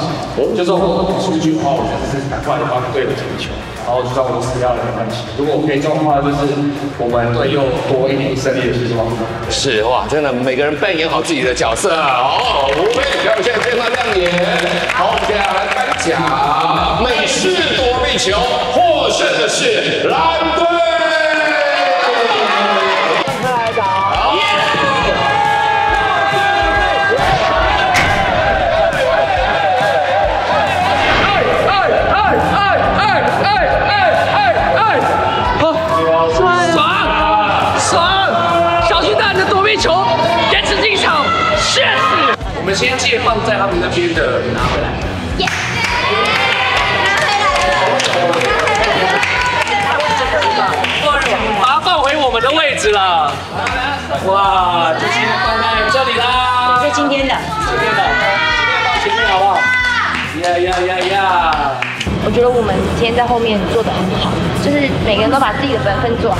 就是我出去的话，我就是赶快帮队友进球，然后就算我们死掉也没关系。如果我可以这样的话，就是我们队友多一点胜利的希望。是哇，真的每个人扮演好自己的角色哦，无非表现非常亮眼。好，接下来颁奖，美式躲避球获胜的是蓝队。 哎哎哎哎哎哎！好，爽爽爽！们先借放在他们那边的拿回来。拿放回我们的位置了。哇，就先放在这里啦。这是今天的，今天的，今天放前面好不好？呀呀呀呀！我觉得我们今天在后面做得很好，就是每个人都把自己的本分做好，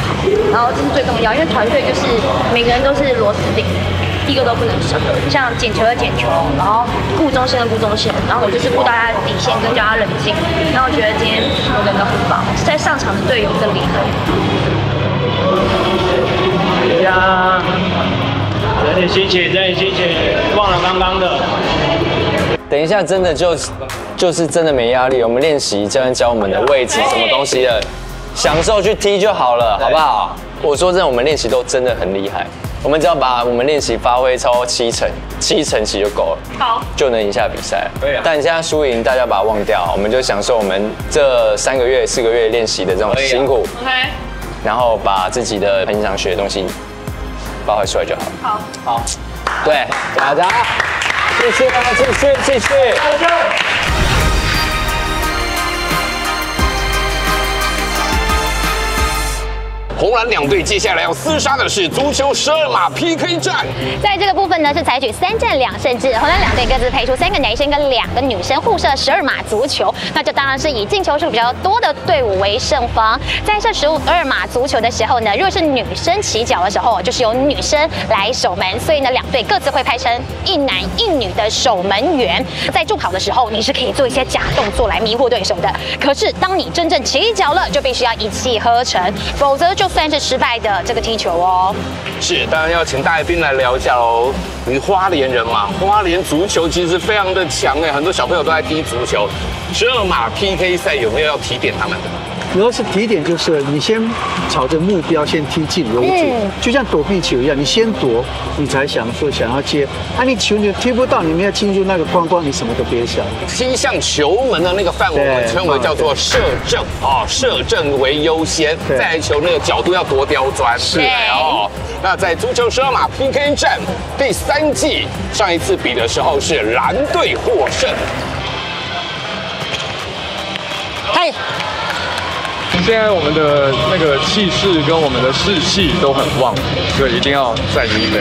然后这是最重要，因为团队就是每个人都是螺丝钉。 一个都不能少，像捡球的捡球，然后顾中线的顾中线，然后我就是顾大家底线跟叫他冷静。然后我觉得今天我们都很棒，在上场的队友更厉害。大家整点心情，整点心情，忘了刚刚的。等一下，真的就就是真的没压力。我们练习教练教我们的位置什么东西的，享受去踢就好了，好不好？我说真的，我们练习都真的很厉害。 我们只要把我们练习发挥超过七成，七成其实就够了，好，就能赢下比赛。对啊。但你现在输赢，大家把它忘掉，我们就享受我们这三个月、四个月练习的这种辛苦。OK。然后把自己的很想学的东西发挥出来就好。好。好。对，大家继续，继续，继续。红蓝两队接下来要厮杀的是足球十二码 P K 战，在这个部分呢是采取三战两胜制，红蓝两队各自派出三个男生跟两个女生互射十二码足球，那这当然是以进球数比较多的队伍为胜方。在射十二码足球的时候呢，如果是女生起脚的时候，就是由女生来守门，所以呢两队各自会派成一男一女的守门员。在助跑的时候，你是可以做一些假动作来迷惑对手的，可是当你真正起脚了，就必须要一气呵成，否则就。 算是失败的这个踢球哦，是，当然要请大来宾来聊一下喽。你花莲人嘛，花莲足球其实非常的强哎，很多小朋友都在踢足球。十二码 P K 赛有没有要提点他们？主要是提点就是你先朝着目标先踢进为主，嗯、就像躲避球一样，你先躲，你才想说想要接。啊，你球你踢不到，你们要进入那个框框，你什么都别想。踢向球门的那个范围，我们称为叫做射正啊、哦，射正为优先，再球那个角。 都要多刁钻，是哦。那在足球十二码 P K 战第三季，上一次比的时候是蓝队获胜。嗨，现在我们的那个气势跟我们的士气都很旺，所以一定要再赢一杯。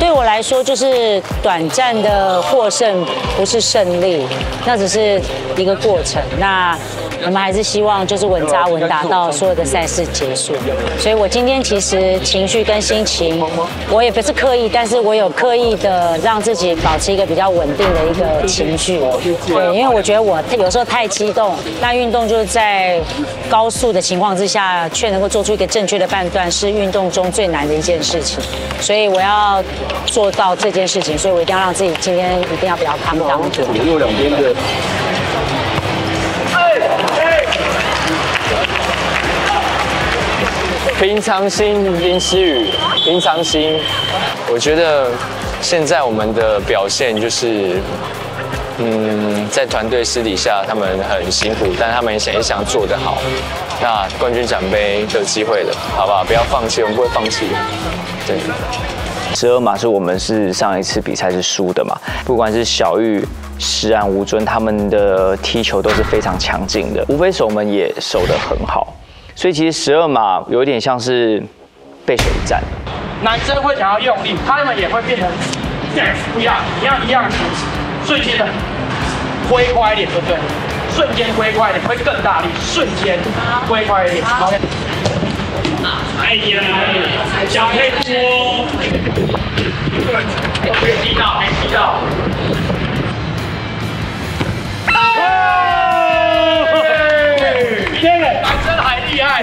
对我来说，就是短暂的获胜不是胜利，那只是一个过程。那 我们还是希望就是稳扎稳打到所有的赛事结束，所以我今天其实情绪跟心情，我也不是刻意，但是我有刻意的让自己保持一个比较稳定的一个情绪，对，因为我觉得我有时候太激动，那运动就是在高速的情况之下，却能够做出一个正确的判断，是运动中最难的一件事情，所以我要做到这件事情，所以我一定要让自己今天一定要比较calm down。右两边的。 平常心，林希宇，平常心。我觉得现在我们的表现就是，嗯，在团队私底下他们很辛苦，但他们也想也想做得好。那冠军奖杯有机会的，好不好？不要放弃，我们不会放弃的。对，十二码是我们是上一次比赛是输的嘛，不管是小玉。 施安、吴尊他们的踢球都是非常强劲的，无非守门也守得很好，所以其实十二码有点像是背水一战。男生会想要用力，他们也会变成这样，不一样，一样一样的，瞬间的挥快一点，对不对？瞬间挥快一点会更大力，瞬间挥快一点。好，哎呀，小黑锅，没踢到，没踢到。 男生还厉害，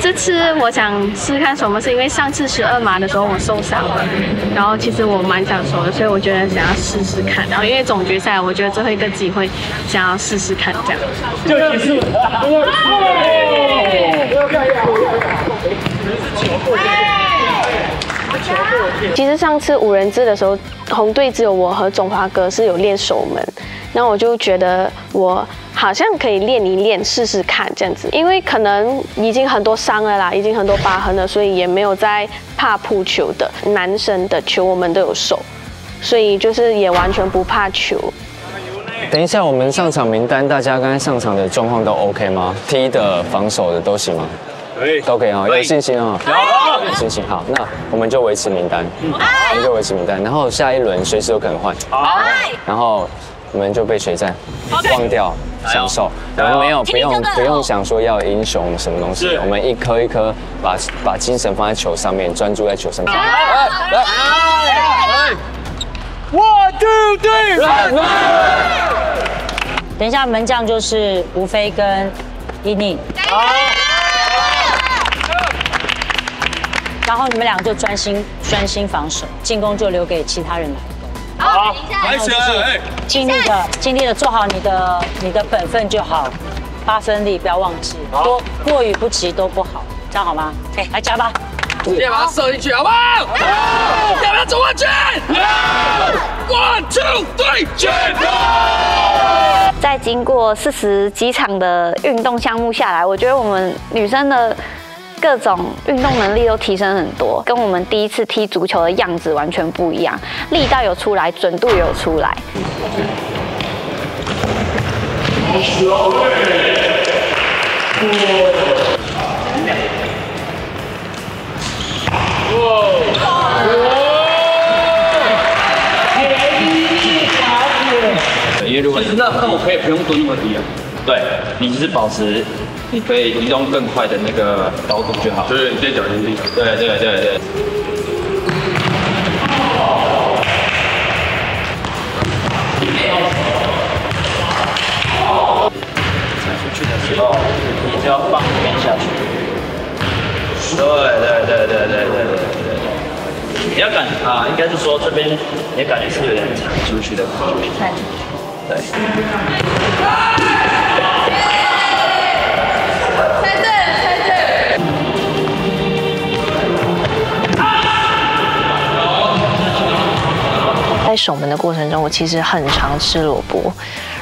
这次我想试看什么，是因为上次十二码的时候我受伤了，然后其实我蛮想守的，所以我觉得想要试试看。然后因为总决赛，我觉得最后一个机会，想要试试看这样。就结束了。球过。其实上次五人制的时候，红队只有我和中华哥是有练守门，那我就觉得我好像可以练一练试试看这样子，因为可能已经很多伤了啦，已经很多疤痕了，所以也没有在怕扑球的。男生的球我们都有守，所以就是也完全不怕球。 等一下，我们上场名单，大家刚才上场的状况都 OK 吗？踢的、防守的都行吗？可以，都可以啊，有信心啊，有信心。好，那我们就维持名单，我们就维持名单，然后下一轮随时有可能换。好，然后我们就被水战忘掉，享受。我们没有不用不用想说要英雄什么东西，我们一颗一颗把把精神放在球上面，专注在球上面。One two three run！ 等一下，门将就是吴飞跟伊宁，然后你们两个就专心专心防守，进攻就留给其他人来。好，开始，尽力的尽力的做好你的你的本分就好，八分力不要忘记，多过于不及都不好，这样好吗？哎，来加吧，直接把它射进去，好不好？要不要走过去 ？One two three， 全部！ 在经过四十几场的运动项目下来，我觉得我们女生的各种运动能力都提升很多，跟我们第一次踢足球的样子完全不一样，力道有出来，准度有出来。那那我可以不用蹲那么低啊，对你只是保持你可以移动更快的那个高度就好。对，你对脚尖地。对对对对。踩出去的时候，你只要放一边下去。对对对对对对对对。 你要感啊，应该是说这边也感觉是有点踩出去的，对。猜对了，猜对了。在守门的过程中，我其实很常吃萝卜，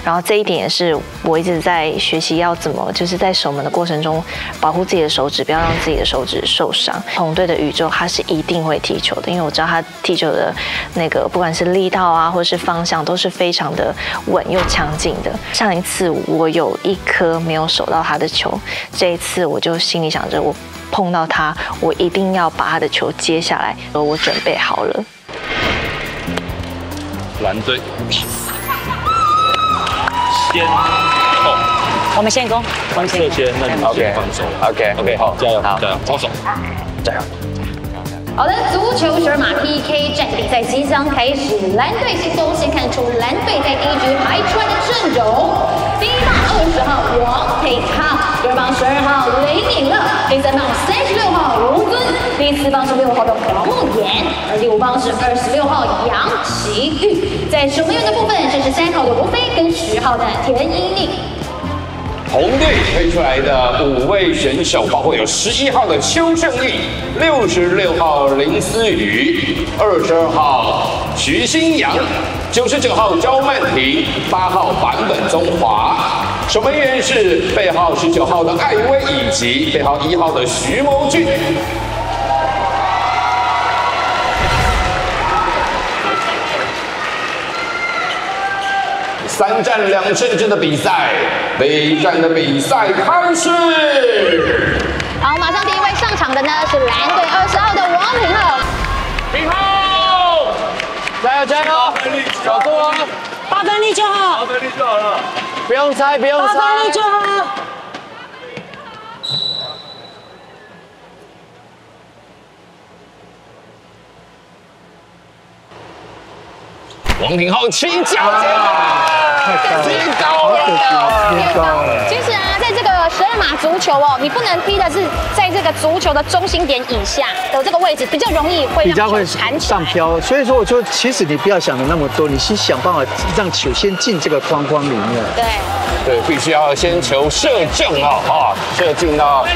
然后这一点也是我一直在学习要怎么，就是在守门的过程中保护自己的手指，不要让自己的手指受伤。红队的宇宙他是一定会踢球的，因为我知道他踢球的那个不管是力道啊，或是方向都是非常的稳又强劲的。上一次我有一颗没有守到他的球，这一次我就心里想着，我碰到他，我一定要把他的球接下来，而我准备好了。蓝队。 先控，我们先攻，我们先攻，那你先放手 ，OK OK 好，加油，好，加油，放手，加油。好的，足球神马 P K 战比赛即将开始，蓝队进攻，先看出蓝队在第一局还穿着阵容，第一棒二十号王佩康，第二棒十二号雷敏乐，第三棒三十六号卢尊，第四棒是六号的黄梦妍，而第五棒是二十六号杨奇玉。 在守门员的部分，这是三号的吴飞跟十号的田一宁。红队推出来的五位选手，包括有十一号的邱胜利、六十六号林思雨、二十二号徐新阳、九十九号焦曼婷、八号版本中华。守门员是背号十九号的艾薇以及背号一号的徐谋俊。 三战两胜制的比赛，杯战的比赛开始。好，马上第一位上场的呢是蓝队二十号的王品浩。品浩，加油加油，小步啊，八分力就好，八分力就好了，不用猜不用猜，八分力就好。王品浩轻脚。 太高了，太高了，太高了。其实啊，在这个神罗马足球哦，你不能踢的是在这个足球的中心点以下的这个位置，比较容易会比较会弹上飘。所以说，我就其实你不要想的那么多，你先想办法让球先进这个框框里面。对对，必须要先球射正哦，啊，射进到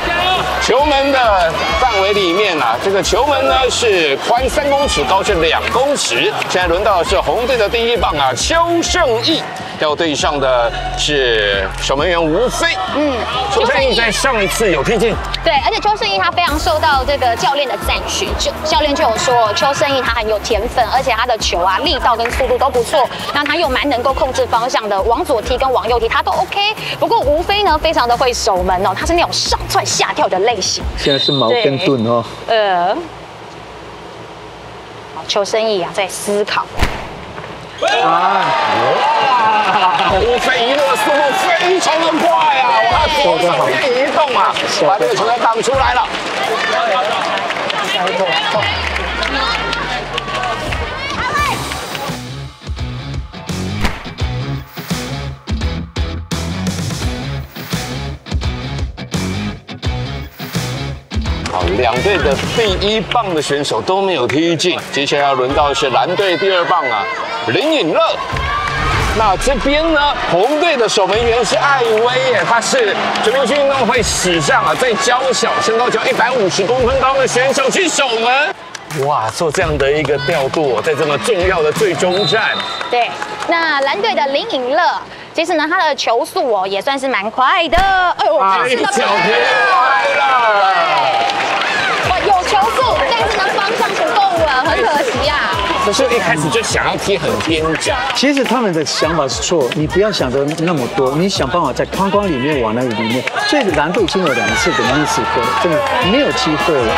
球门的范围里面啊。这个球门呢是宽三公尺，高是两公尺。现在轮到的是红队的第一棒啊，邱胜翊。 要对上的是守门员吴飞，嗯，邱胜翊在上一次有踢进，对，而且邱胜翊他非常受到这个教练的赞许，就教练就有说邱胜翊他很有天分，而且他的球啊力道跟速度都不错，那他又蛮能够控制方向的，往左踢跟往右踢他都 OK。不过吴飞呢非常的会守门哦，他是那种上窜下跳的类型，现在是矛跟盾哦，呃，好，邱胜翊啊在思考。 啊！哇！吴飞一路的速度非常的快啊，哇！左手边移动啊，把这个球挡出来了。好，两队的第一棒的选手都没有踢进，接下来轮到是蓝队第二棒啊。 林颖乐，那这边呢？红队的守门员是艾薇耶，他是全明星运动会史上啊最娇小、身高只要一百五十公分高的选手去守门。哇，做这样的一个调度，在这么重要的最终战。对，那蓝队的林颖乐，其实呢他的球速哦也算是蛮快的。哎呦，哎呦，脚别歪了。哇，有球速，但是呢方向不够稳，很可惜啊。 可是一开始就想要踢很偏角，其实他们的想法是错，你不要想的那么多，你想办法在框框里面往那里面。所以蓝队已经有两次的逆时分，真的没有机会了。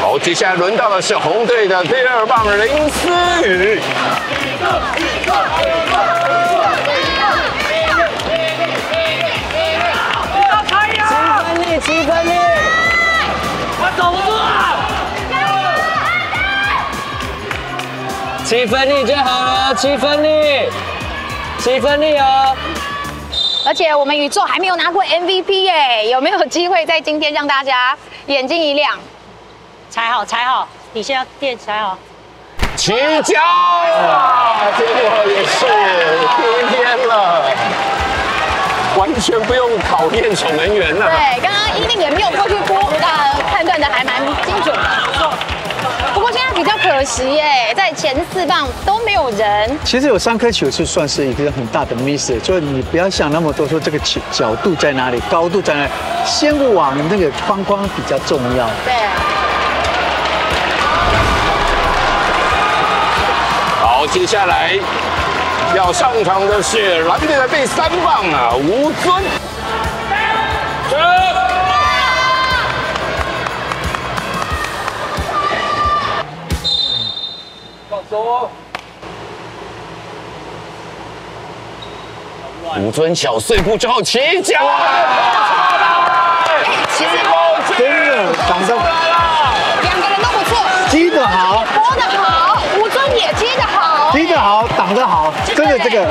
好，接下来轮到的是红队的第二棒林思雨。 七分力就好了，七分力，七分力哦！而且我们宇宙还没有拿过 M V P 耶，有没有机会在今天让大家眼睛一亮？踩好，踩好，底下垫踩好。起脚啊！结果也是跌偏了，完全不用考验守门员了。对，刚刚一定也没有过去拨的，判断的还蛮精准的。 比较可惜耶，在前四棒都没有人。其实有三颗球是算是一个很大的 miss， 就是你不要想那么多，说这个球角度在哪里，高度在哪里，先往那个框框比较重要。对。好，接下来要上场的是蓝队的第三棒啊，吴尊。 吴尊小碎步之后起脚，起步真的挡上来了，两个人都不错，踢得好，拨得好，吴尊也踢得好，踢得好，挡得好，真的这个，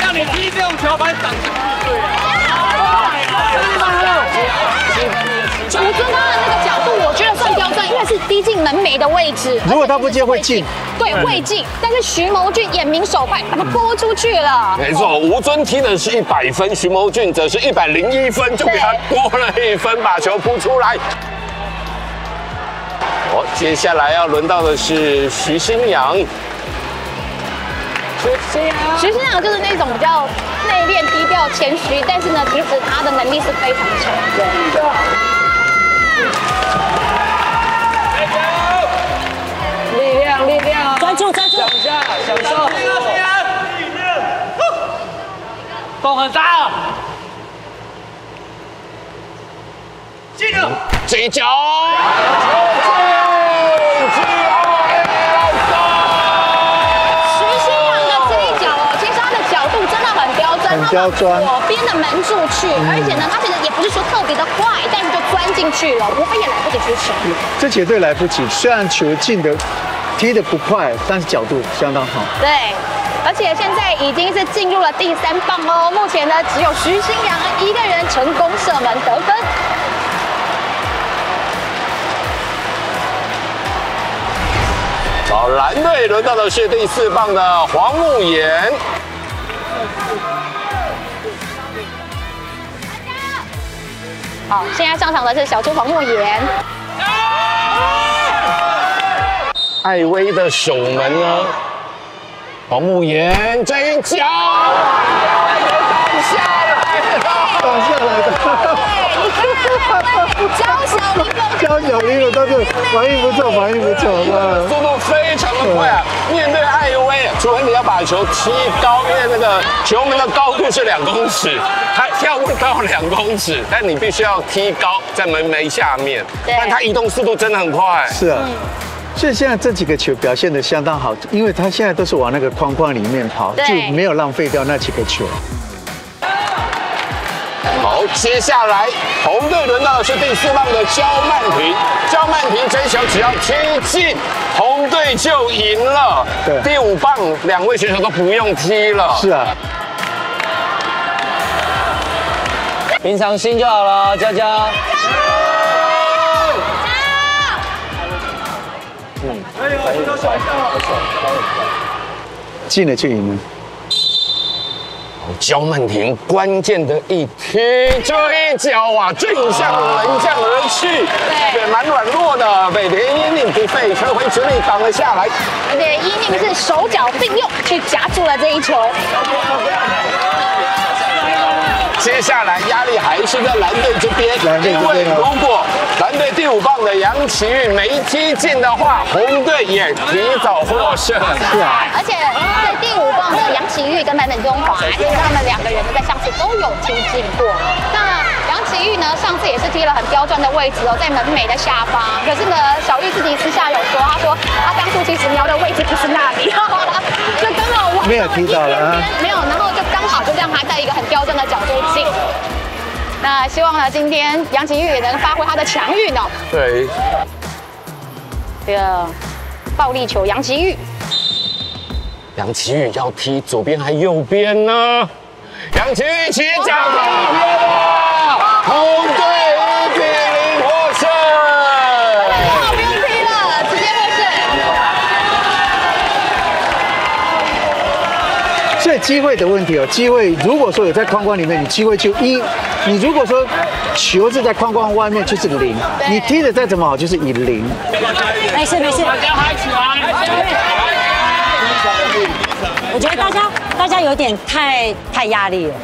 让你踢这种球把你挡住，对啊，吴尊他的那个角度我觉得算标准，因为是踢进门楣的位置，如果他不接会进。 对，未进，但是徐谋俊眼明手快，把他拨出去了。没错，吴尊踢的是一百分，徐谋俊则是一百零一分，就给他多了一分，把球扑出来。好、哦，接下来要轮到的是徐新阳。徐新阳，徐新阳就是那种比较内敛、低调、谦虚，但是呢，其实他的能力是非常强的。 力量，专注，专注，享受，享受，风很大，记得，追球，徐新阳的这一脚哦，其实他的角度真的很刁钻，很刁钻，左边的门柱去，而且呢，他其实也不是说特别的快，但是就钻进去了，我们也来不及出手，这绝对来不及，虽然球进的。 踢得不快，但是角度相当好。对。而且现在已经是进入了第三棒哦。目前呢，只有徐新阳一个人成功射门得分。 好，蓝队轮到的是第四棒的黄沐妍。好，现在上场的是小猪黄沐妍。艾薇的守门呢？黄沐妍这一脚，艾薇挡下来了，挡下来的。娇小玲珑，娇小玲珑，但是反应不错，反应不错，嗯，速度。 非常的快啊！面对艾薇，除非你要把球踢高，因为那个球门的高度是两公尺，他跳不到两公尺，但你必须要踢高在门楣下面，不然他移动速度真的很快。是啊，所以现在这几个球表现得相当好，因为他现在都是往那个框框里面跑，就没有浪费掉那几个球。好，接下来红队轮到的是第四棒的焦曼婷，焦曼婷这球只要踢进。 红队就赢了。对，第五棒两位选手都不用踢了。是啊，平常心就好了，娇娇。嗯，哎呦，我手掉进了就赢了。焦曼婷关键的一踢，这一脚啊，正向门将而去，对，蛮软弱的，被连伊宁不费吹回球内挡了下来。而且伊宁是手脚并用去夹住了这一球。接下来压力还是在蓝队这边，因为如果蓝队第五棒的杨奇煜没踢进的话，红队也提早获胜。是啊，而且在第五棒的杨奇煜跟蓝等中华，因为他们两个人在上次都有踢进过。那杨奇煜呢，上次也是踢了很刁钻的位置哦，在门楣的下方。可是呢，小玉自己私下有说，他说他当初其实瞄的位置不是那里，就根本我没有踢到了啊，没有，然后就刚好就让他在一个很刁钻的角度。 那希望呢，今天杨奇煜也能发挥他的强运哦。对，这个暴力球，杨奇煜。杨奇煜要踢左边还右边呢？杨奇煜起脚投一边了，红队一比零获胜。根本不用踢了，直接获胜。所以机会的问题哦，机会如果说有在框框里面，你机会就一。 你如果说球是在框框外面，就是零。你踢的再怎么好，就是以零。没事没事，大家嗨起来！我觉得大家大家有点太太压力了，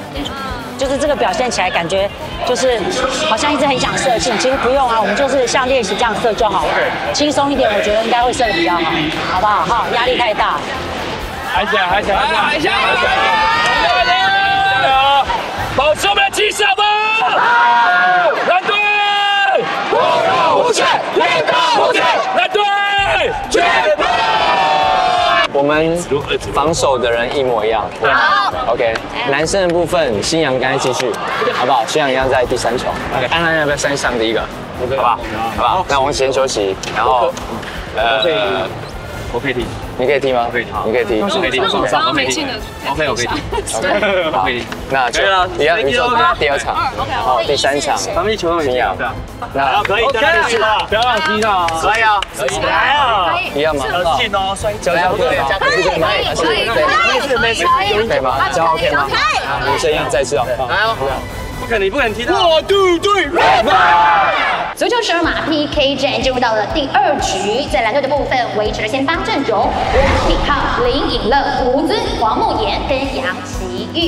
就是这个表现起来感觉就是好像一直很想射进，其实不用啊，我们就是像练习这样射就好了，轻松一点，我觉得应该会射得比较好，好不好？哈，压力太大。还想还想还想还想！ 保持我们的气势吧！蓝队，虎入虎穴，力大无限。蓝队，绝对。我们防守的人一模一样。好 ，OK。男生的部分，新阳刚才继续，好不好？新阳一样在第三球。OK， 安安要不要先上第一个？好吧，好吧。那我们先休息，然后呃，我可以踢，你可以踢吗？可以踢，你可以踢，我可以踢，我可以踢。 OK， 我可以踢。OK， 好，那就一样，你走第二场，好，第三场，他们一球都没进。那可以，不要让踢到，可以啊，来啊，一样吗？进哦，摔跤跤可以，可以，可以，可以，没事没事，可以吗？交 OK 吗？女生一样，再次哦，来哦，不可能，不可能踢到。我对对。 足球十二码 P K 战进入到了第二局，在蓝队的部分维持了先发阵容，吴品皓、林颖乐、吴尊、黄沐妍跟杨奇煜。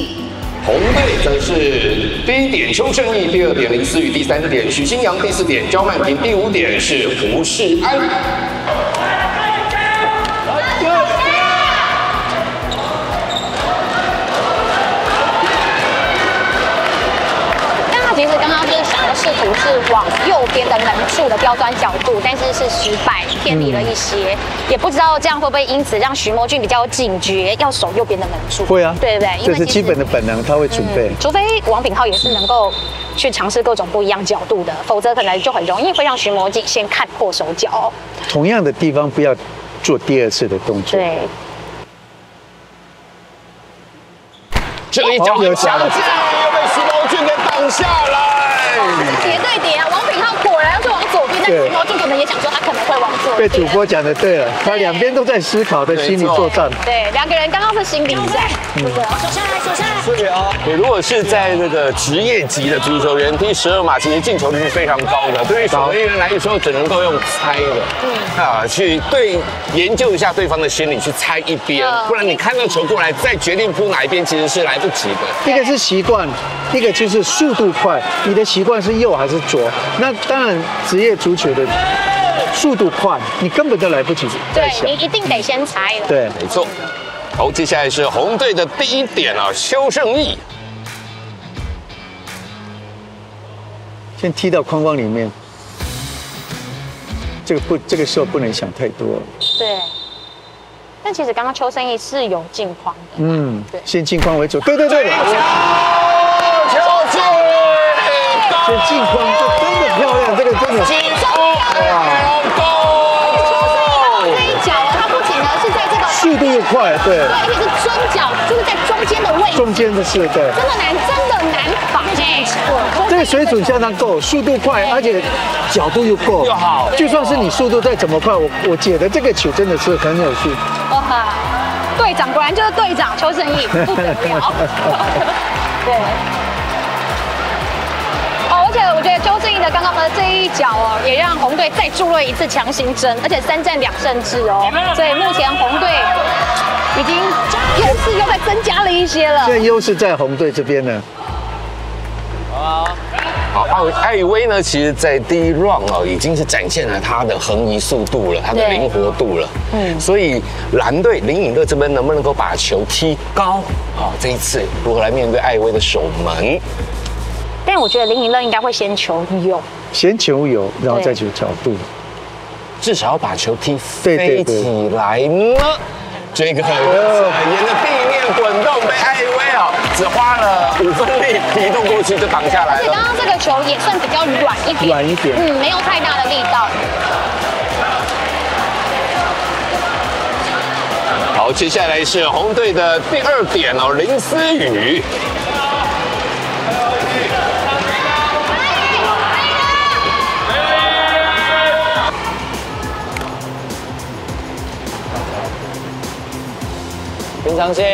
红队则是第一点邱胜翊，第二点林思雨，第三点许新阳，第四点焦曼婷，第五点是胡世安。那其实刚刚。 试图是往右边的门柱的刁钻角度，但是是失败，偏离了一些。也不知道这样会不会因此让徐谋俊比较警觉，要守右边的门柱。会啊，对不对？这是基本的本能，他会准备。除非王品皓也是能够去尝试各种不一样角度的，否则可能就很容易会让徐谋俊先看破手脚。同样的地方不要做第二次的动作。对。这个一脚有强劲，又被徐谋俊给挡下来。叠对叠啊，王品浩果然要是往左边，但徐谋俊可能也想说他可能会往左边。被主播讲的对了，他两边都在思考的心理作战。对，两个人刚刚是心理战。对，手下来，手下来。对啊，你如果是在那个职业级的足球员，踢十二码其实进球率是非常高的。对于守门员来说，只能够用猜的，嗯啊，去对研究一下对方的心理，去猜一边，不然你看到球过来再决定扑哪一边，其实是来不及的。一个是习惯，一个就是速度快。你的习惯是右还是左？那当然，职业足球的速度快，你根本就来不及。对，你一定得先猜了。对，没错。好，接下来是红队的第一点啊，邱胜翊。 先踢到框框里面，这个不，这个时候不能想太多。对，但其实刚刚邱胜翊是有进框的。嗯，对，先进框为主。对对对，球球进，先进框就真的漂亮，这个真的。进攻。 速度又快，对，对，一个是钻脚，就是在中间的位置，中间的是，对，真的难，真的难防哎，这个水准相当够，速度快，而且角度又够，又好，就算是你速度再怎么快，我我觉得这个球真的是很有趣。哇，队长果然就是队长邱胜翊，不得了，对。哦，而且我觉得邱胜翊的刚刚的这一脚哦，也让红队再注入一次强行针，而且三战两胜制哦，所以目前红队。 已经优势又再增加了一些了，现在优势在红队这边呢。好，好，艾薇呢，其实，在第一 round 哦，已经是展现了他的横移速度了，他的灵活度了。嗯，所以蓝队林颖乐这边能不能够把球踢高？好，这一次如何来面对艾薇的守门？但我觉得林颖乐应该会先球有，先球有，然后再求角度，至少要把球踢飞起来呢。 这个沿着地面滚动被艾薇啊，只花了五分力移动过去就挡下来了。而且刚刚这个球也算比较软一点，软一点，嗯，没有太大的力道。好，接下来是红队的第二点哦，林思雨。 平常心，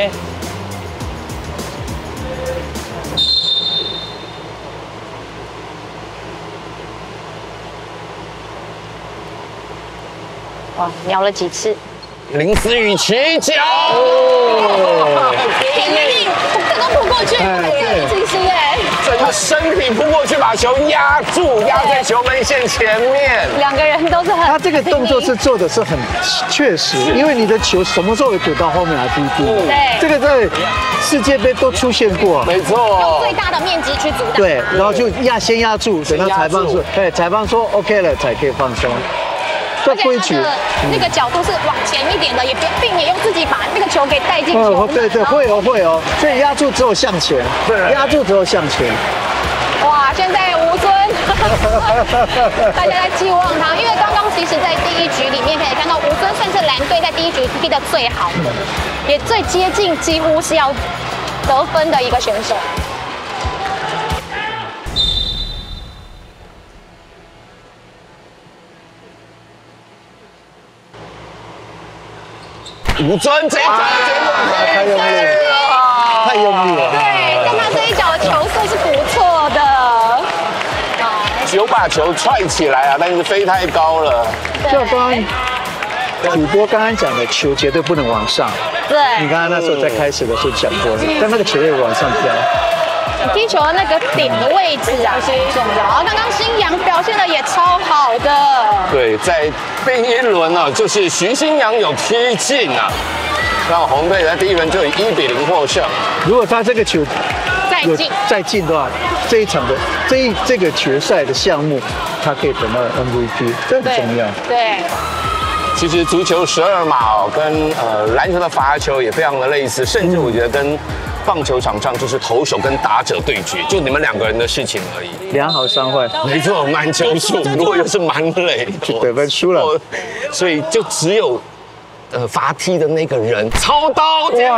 哇，瞄了几次？林思雨起脚，拼命，刚刚扑过去，对，真是哎，整个身体扑过去，把球压住，压在球门线前面。两个人都是很，他这个动作是做的是很确实，因为你的球什么时候会躲到后面来踢丢？对，这个在世界杯都出现过，没错，用最大的面积去阻挡。对，然后就压先压住，等到裁判说，对，裁判说 OK 了才可以放松。 而且他的那个角度是往前一点的，也并也用自己把那个球给带进球。对对，会哦会哦，所以压住之后向前，压住之后向前。哇，现在吴尊，大家在寄望他，因为刚刚其实在第一局里面可以看到，吴尊算是蓝队在第一局踢得最好的，也最接近几乎是要得分的一个选手。 吴尊这一脚太用力了，太用力了。对，但他这一脚的球速是不错的。有把球踹起来啊，但是飞太高了。就刚刚主播刚刚讲的，球绝对不能往上。对。你刚刚那时候在开始的时候讲过，但那个球也往上飘。踢球的那个顶的位置啊，是重要。然后刚刚新阳表现的也超好的。对，在。 第一轮呢，就是徐新阳有踢进啊，让红队在第一轮就以一比零获胜。如果他这个球再进再进的话，这一场的这一这个决赛的项目，他可以得到 M V P， 这很重要。对。对 其实足球十二码哦，跟呃篮球的罚球也非常的类似，甚至我觉得跟棒球场上就是投手跟打者对决，就你们两个人的事情而已。两好三坏，没错，满球数，如果又是满垒，得分输了，所以就只有呃罚踢的那个人操刀，这样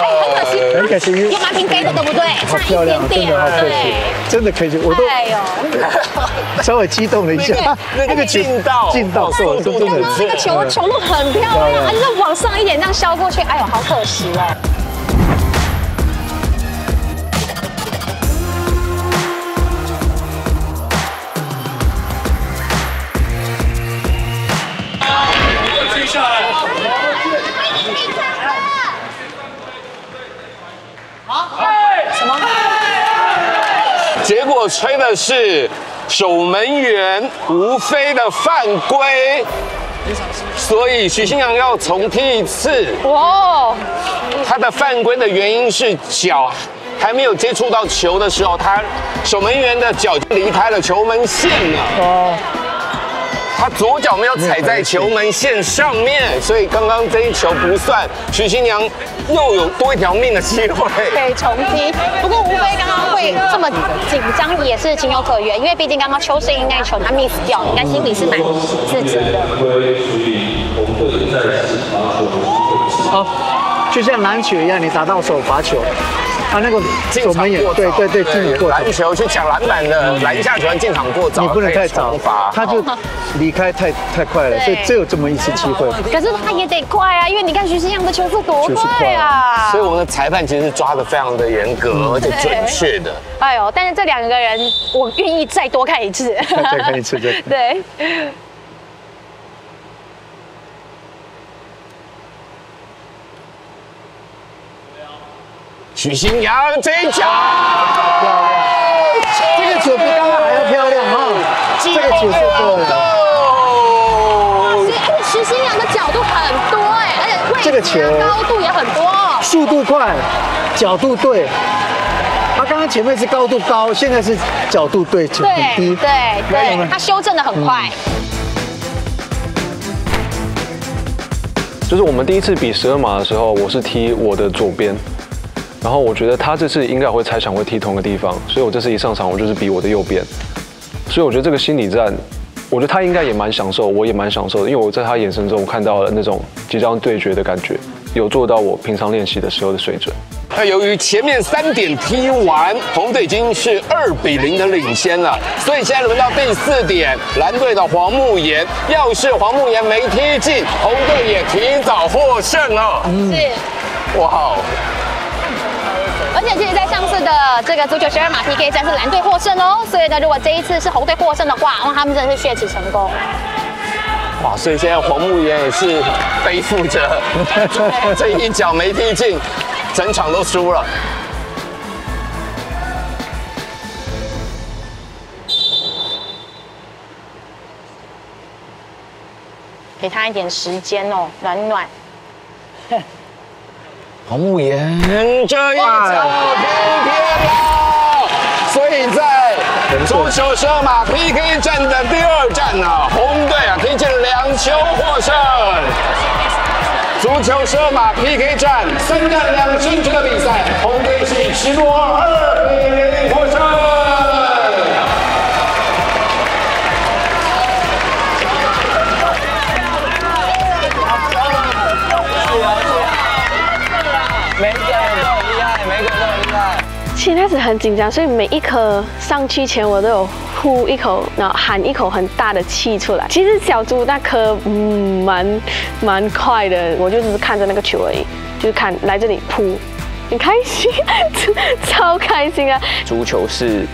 哎，很可惜，很可惜，又蛮平飞的，对不对？好漂亮，真的好可惜，真的可惜，我都稍微激动了一下，那个劲道，劲道是我真的，那个球球路很漂亮，它就是往上一点这样削过去，哎呦，好可惜哦。 结果吹的是守门员吴飞的犯规，所以许新阳要重踢一次。哇！他的犯规的原因是脚还没有接触到球的时候，他守门员的脚就离开了球门线了。哦。他左脚没有踩在球门线上面，所以刚刚这一球不算。许新阳又有多一条命的机会。对，重踢。不过吴飞刚刚。 这么紧张也是情有可原，因为毕竟刚刚邱世英那一球他 miss 掉，应该心里是蛮自责的。好，就像篮球一样，你打到手罚球，他、啊、那个守门员对对对进场过早，篮球去抢篮板的，篮下喜欢进场过早，你不能太早罚，他就离开太太快了，所以只有这么一次机会。可是他也得快啊，因为你看徐新阳的球速多快啊！所以我们的裁判其实抓得非常的严格，而且准确的。哎呦，但是这两个人，我愿意再多看一次，再看一次，对对。 许新阳这一球，这个球比刚刚还要漂亮哈！这个球是对的。许新阳的角度很多哎，而且位置高度也很多。速度快，角度对。他刚刚前面是高度高，现在是角度对，球很低。对对对，他修正的很快。 就是我们第一次比十二码的时候，我是踢我的左边。 然后我觉得他这次应该会猜想会踢同个地方，所以我这次一上场我就是比我的右边，所以我觉得这个心理战，我觉得他应该也蛮享受，我也蛮享受的，因为我在他眼神中我看到了那种即将对决的感觉，有做到我平常练习的时候的水准。那由于前面三点踢完，红队已经是二比零的领先了，所以现在轮到第四点，蓝队的黄沐妍，要是黄沐妍没踢进，红队也提早获胜了。嗯，是，哇。 而且其实，在上次的这个足球十二码 P K 战是蓝队获胜哦，所以呢，如果这一次是红队获胜的话，那他们真的是血耻成功。哇，所以现在黄沐妍也是背负着这一脚没踢进，整场都输了。给他一点时间哦，暖暖。 黄沐妍这一脚踢偏了，所以在足球十二码 P K 战的第二战呢、啊，红队啊踢进两球获胜。足球十二码 P K 战三战两胜制的比赛，红队是以十落二比零获胜。 一开始很紧张，所以每一颗上去前我都有呼一口，然后喊一口很大的气出来。其实小猪那颗嗯蛮蛮快的，我就只是看着那个球而已，就是看来这里扑，很开心，超开心啊！足球是，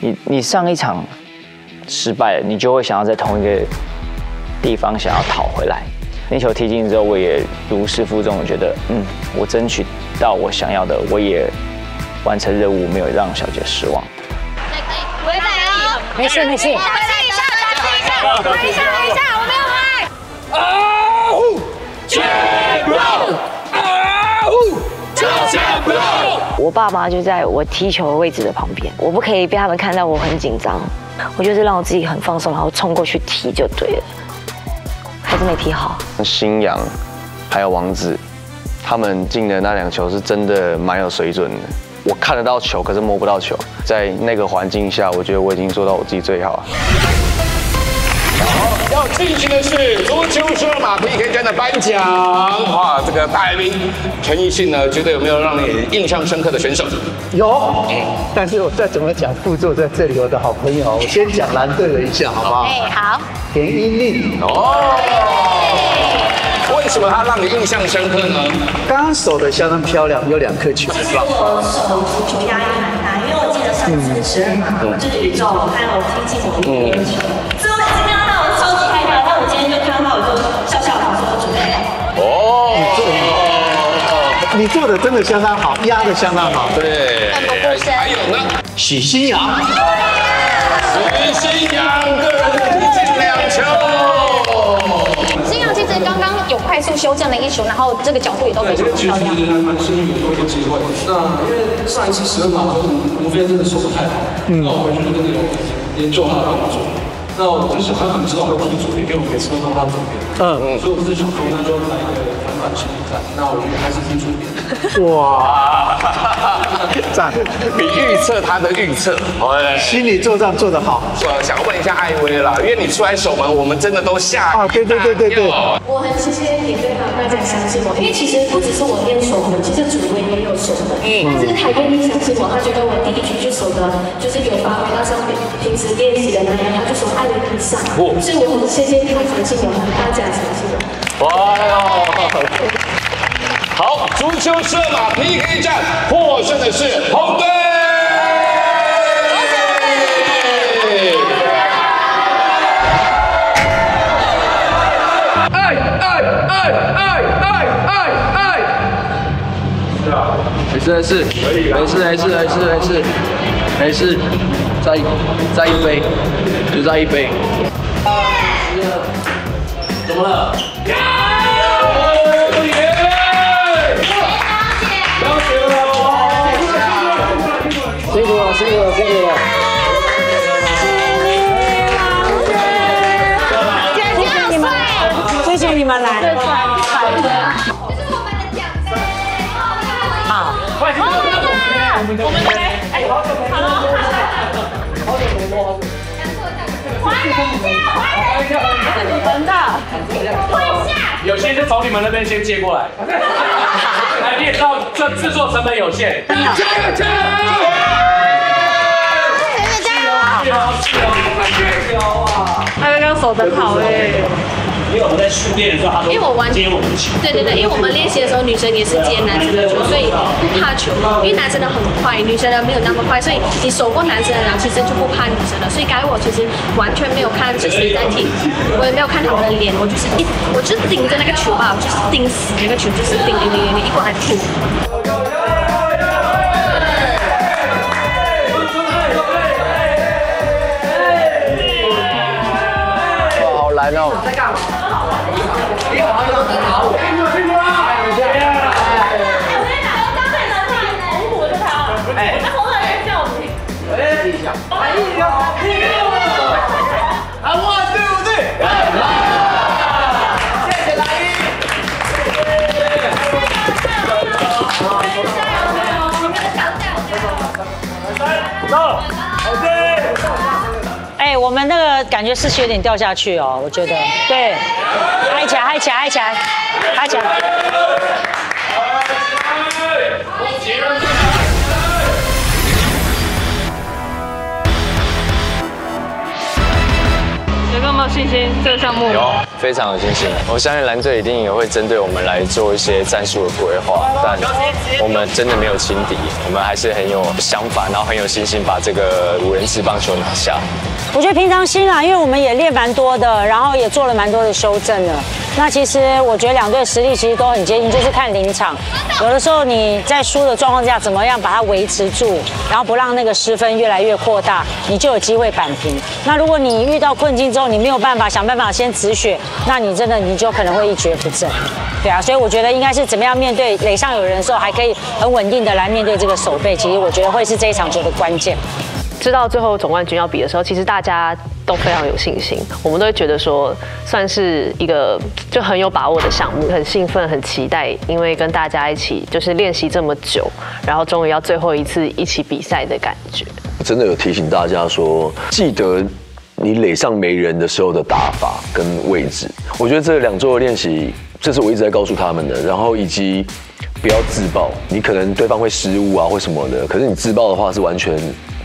你你上一场失败了，你就会想要在同一个地方想要讨回来。那球踢进之后，我也如释负重，我觉得嗯，我争取到我想要的，我也。 完成任务没有让小姐失望。回来哦，没事没事。回来一下，回来一下，回来一下，我没有拍。啊呼，全部！啊呼，全部！我爸妈就在我踢球位置的旁边，我不可以被他们看到我很紧张，我就是让我自己很放松，然后冲过去踢就对了。还是没踢好。新阳，还有王子，他们进的那两球是真的蛮有水准的。 我看得到球，可是摸不到球。在那个环境下，我觉得我已经做到我自己最好了。好，要进行的是足球射马 P K 战的颁奖。哇，这个大来宾陈奕迅呢，觉得有没有让你印象深刻的选手？有，但是我再怎么讲，副座在这里我的好朋友，我先讲蓝队的一下，好不好？哎，好。田一宁。哦。 为什么他让你印象深刻呢？刚刚守得相当漂亮，有两颗球。其实我守足球压力蛮大，因为我记得上次十二码，我就是宇宙，我看我踢进我的一颗球，所以我每次看到我超级害怕。但我今天就看到我就笑笑跑，说准备好。哦，你做的真的相当好，压得相当好。对，奋不顾身。还有呢，许昕阳，许昕阳个人踢进两球。 刚刚有快速修正了一球，然后这个角度也都非常漂亮。对，这个其实还蛮幸运有一个机会。那因为上一次十二码的时候，吴飞真的守得太好，嗯，那我回去就跟那个研究他的动作。那我就是很很知道他踢左边，因为我每次都弄到左边。嗯嗯。所以我是想说，那就来一个反转心理战。那我就开始踢左边。哇！赞！比预测他的预测，哎，心理作战做得好。我想问一下艾薇啦，因为你出来守门，我们真的都吓啊！对对对对对。 我很谢谢你对方大家相信我，因为其实不只是我练守门，其实主位也有守门。嗯，但是台队相信我，他觉得我第一局就守的，就是有发挥到像平时练习的那样，他就说艾薇以上。哦，所以我很谢谢他相信我，大家相信我。哇哦！好，足球射马 P K 战获胜的是红队。 没事，没事，没事，没事，没事，没事，再再一杯，就再一杯。怎么了？耶！辛苦了，辛苦了，辛苦了。 我们来，哎，好久没，好了，好久没摸，还人家，还人家，这是你们的，跪下。有些就从你们那边先借过来，来，你也知道这制作成本有限。加油！加油！加油！加油！啊！他刚刚手很好哎。 因为我们在训练的时候，因为我玩，对对对，因为我们练习的时候，女生也是接男生的球，所以不怕球。因为男生的很快，女生的没有那么快，所以你守过男生的，然后其实就不怕女生了。所以刚才我其实完全没有看是谁在踢，我也没有看他们的脸，我就是一，我就盯着那个球吧，我就是盯死那个球，就是盯盯盯盯，一过来扑。 在干嘛？你好，你好，你好！辛苦辛苦了！哎，我跟你讲，刚才呢，他红火的他，哎，那红火的人叫我们听，哎，一下，哎，一下，一下，啊，哇，对不对？谢谢来宾，加油加油加油！你们的小队，加油！走，好的。 哎，我们那个感觉士气有点掉下去哦，我觉得。对，嗨起来，嗨起来，嗨起来，嗨起来！有没有信心这个项目？有，非常有信心。我相信蓝队一定也会针对我们来做一些战术的规划，但我们真的没有轻敌，我们还是很有想法，然后很有信心把这个五人制棒球拿下。 我觉得平常心啊，因为我们也练蛮多的，然后也做了蛮多的修正的。那其实我觉得两队实力其实都很接近，就是看临场。有的时候你在输的状况下，怎么样把它维持住，然后不让那个失分越来越扩大，你就有机会扳平。那如果你遇到困境之后，你没有办法想办法先止血，那你真的你就可能会一蹶不振。对啊，所以我觉得应该是怎么样面对垒上有人的时候，还可以很稳定的来面对这个守备。其实我觉得会是这一场球的关键。 知道最后总冠军要比的时候，其实大家都非常有信心，我们都会觉得说，算是一个就很有把握的项目，很兴奋，很期待，因为跟大家一起就是练习这么久，然后终于要最后一次一起比赛的感觉。真的有提醒大家说，记得。你垒上没人的时候的打法跟位置，我觉得这两周的练习，这是我一直在告诉他们的。然后以及不要自爆，你可能对方会失误啊或什么的，可是你自爆的话是完全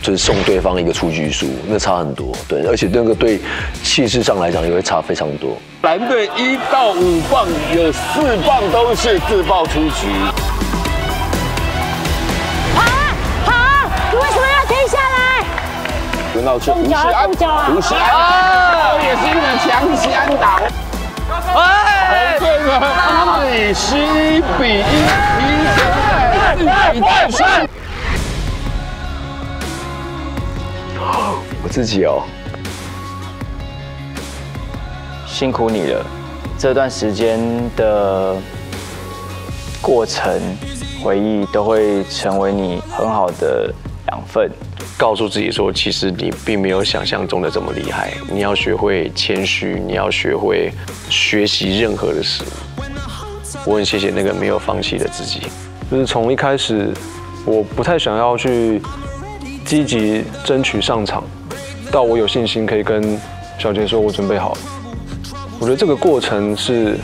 就是送对方一个出局数，那差很多。对，而且那个对气势上来讲也会差非常多。蓝队一到五棒有四棒都是自爆出局。啊啊！你为什么要停下来？轮到是胡世安，胡世安也是一个强袭安打。 哎，这个阿里十一比一，比赛我自己哦，辛苦你了。这段时间的过程、回忆都会成为你很好的养分。告诉自己说，其实你并没有想象中的这么厉害。你要学会谦虚，你要学会学习任何的事。我很谢谢那个没有放弃的自己。就是从一开始，我不太想要去积极争取上场，到我有信心可以跟小杰说，我准备好了。我觉得这个过程是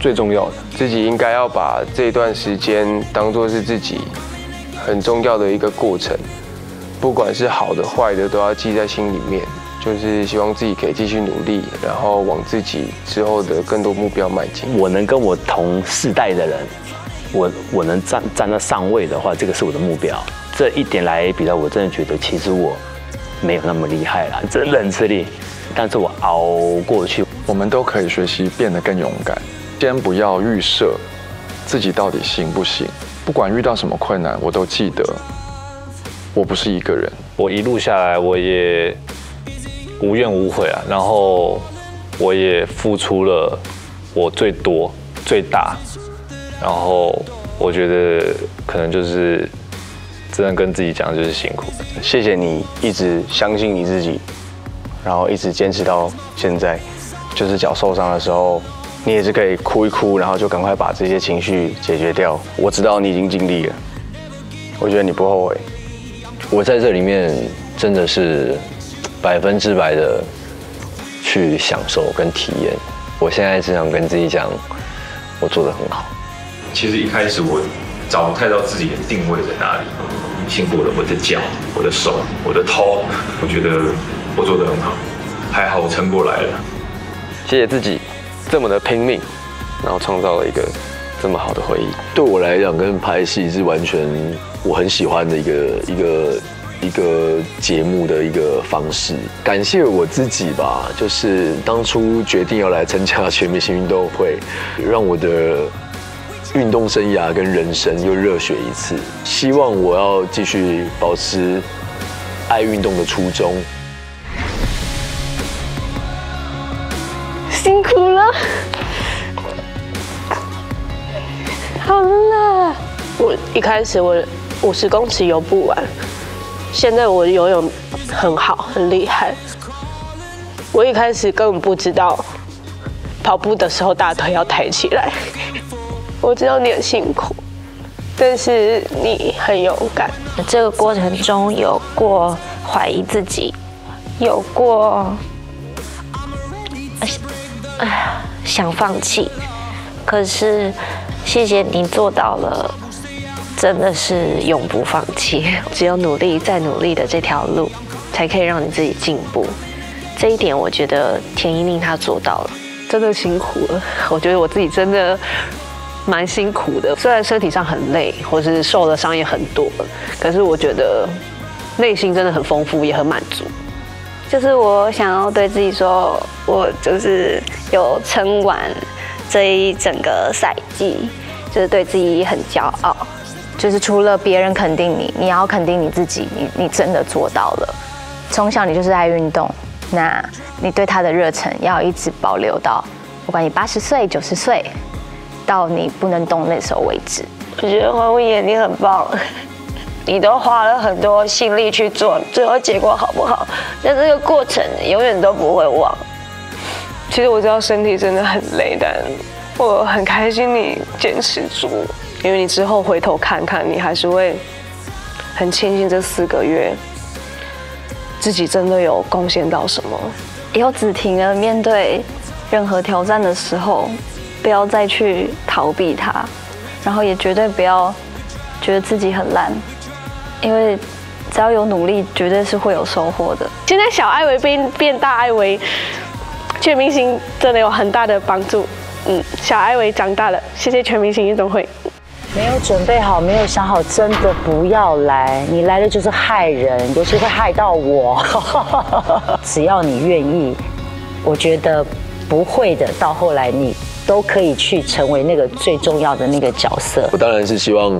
最重要的。自己应该要把这段时间当做是自己很重要的一个过程。 不管是好的坏的，都要记在心里面。就是希望自己可以继续努力，然后往自己之后的更多目标迈进。我能跟我同世代的人，我我能站站到上位的话，这个是我的目标。这一点来比较，我真的觉得其实我没有那么厉害啦，真的很吃力，但是我熬过去。我们都可以学习变得更勇敢，先不要预设自己到底行不行。不管遇到什么困难，我都记得。 我不是一个人，我一路下来我也无怨无悔啊，然后我也付出了我最多最大，然后我觉得可能就是真的跟自己讲就是辛苦，谢谢你一直相信你自己，然后一直坚持到现在，就是脚受伤的时候，你也是可以哭一哭，然后就赶快把这些情绪解决掉。我知道你已经尽力了，我觉得你不后悔。 我在这里面真的是百分之百的去享受跟体验。我现在只想跟自己讲，我做得很好。其实一开始我找不太到自己的定位在哪里，辛苦了我的脚、我的手、我的头，我觉得我做得很好，还好我撑过来了。谢谢自己这么的拼命，然后创造了一个这么好的回忆。对我来讲，跟拍戏是完全。 我很喜欢的一个一个一个节目的一个方式，感谢我自己吧，就是当初决定要来参加全明星运动会，让我的运动生涯跟人生又热血一次。希望我要继续保持爱运动的初衷。辛苦了，好了啦。我一开始我。 五十公尺游不完，现在我游泳很好，很厉害。我一开始根本不知道跑步的时候大腿要抬起来。我知道你很辛苦，但是你很勇敢。这个过程中有过怀疑自己，有过想放弃，可是谢谢你做到了。 真的是永不放弃，只有努力再努力的这条路，才可以让你自己进步。这一点我觉得田一宁他做到了，真的辛苦了。我觉得我自己真的蛮辛苦的，虽然身体上很累，或是受的伤也很多，可是我觉得内心真的很丰富，也很满足。就是我想要对自己说，我就是有撑完这一整个赛季，就是对自己很骄傲。 就是除了别人肯定你，你要肯定你自己，你你真的做到了。从小你就是爱运动，那你对它的热忱要一直保留到，不管你八十岁、九十岁，到你不能动那时候为止。我觉得黄文言你很棒，你都花了很多心力去做，最后结果好不好？但这个过程永远都不会忘。其实我知道身体真的很累，但我很开心你坚持住。 因为你之后回头看看，你还是会很庆幸这四个月自己真的有贡献到什么。以后子婷儿面对任何挑战的时候，不要再去逃避它，然后也绝对不要觉得自己很烂，因为只要有努力，绝对是会有收获的。现在小艾薇变变大艾薇，全明星真的有很大的帮助。嗯，小艾薇长大了，谢谢全明星运动会。 没有准备好，没有想好，真的不要来。你来了就是害人，尤其会害到我。只要你愿意，我觉得不会的，到后来你都可以去成为那个最重要的那个角色。我当然是希望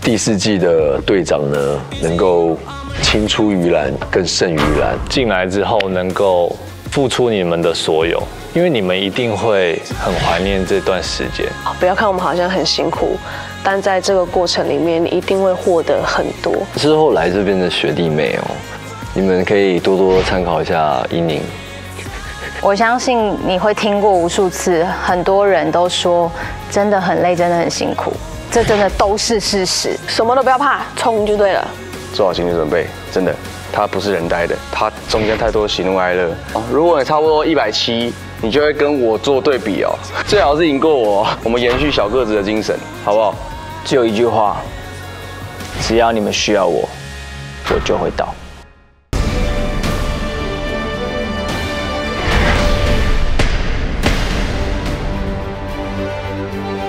第四季的队长呢，能够青出于蓝，更胜于蓝。进来之后能够付出你们的所有。 因为你们一定会很怀念这段时间。不要看我们好像很辛苦，但在这个过程里面，你一定会获得很多。之后来这边的学弟妹哦，你们可以多多参考一下伊宁。我相信你会听过无数次，很多人都说真的很累，真的很辛苦，这真的都是事实。什么都不要怕，冲就对了。做好心理准备，真的，他不是人呆的，他中间太多喜怒哀乐。如果你差不多一百七。 你就会跟我做对比哦，最好是赢过我。我们延续小个子的精神，好不好？只有一句话，只要你们需要我，我就会到。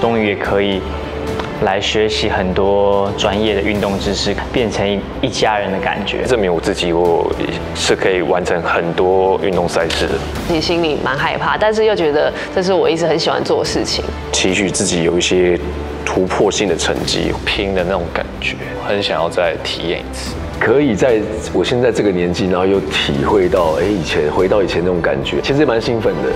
终于也可以来学习很多专业的运动知识，变成一家人的感觉。证明我自己，我是可以完成很多运动赛事的。你心里蛮害怕，但是又觉得这是我一直很喜欢做的事情。期许自己有一些突破性的成绩，拼的那种感觉，很想要再体验一次。可以在我现在这个年纪，然后又体会到，哎，以前回到以前那种感觉，其实蛮兴奋的。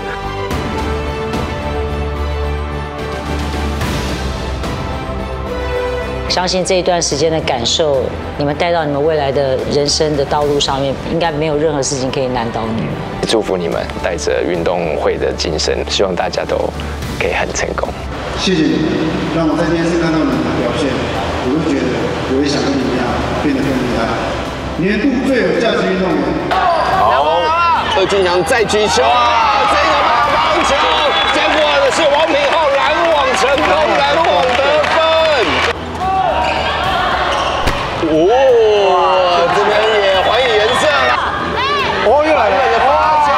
相信这一段时间的感受，你们带到你们未来的人生的道路上面，应该没有任何事情可以难倒你们。祝福你们带着运动会的精神，希望大家都可以很成功。谢谢你们，让我在电视看到你们的表现，我会觉得我也想跟你们一样变得更厉害。年度最有价值运动员，好，贺军翔再举球，这个打棒球，结果是王品皓拦网成功，拦网得分。 哦，这边也还以颜色了。哦，又来了，发球，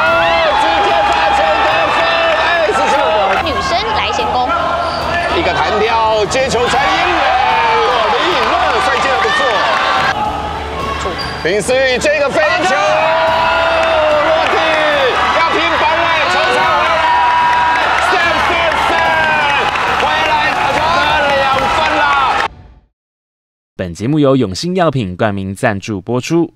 直接发球得分，哎，是这个女生来先攻，一个弹跳接球传英磊，哇，林颖乐摔接的不错。林思雨这个飞球落地，要拼板垒，球传回来 ，Stephenson 回来得两分了。本节目由永兴药品冠名赞助播出。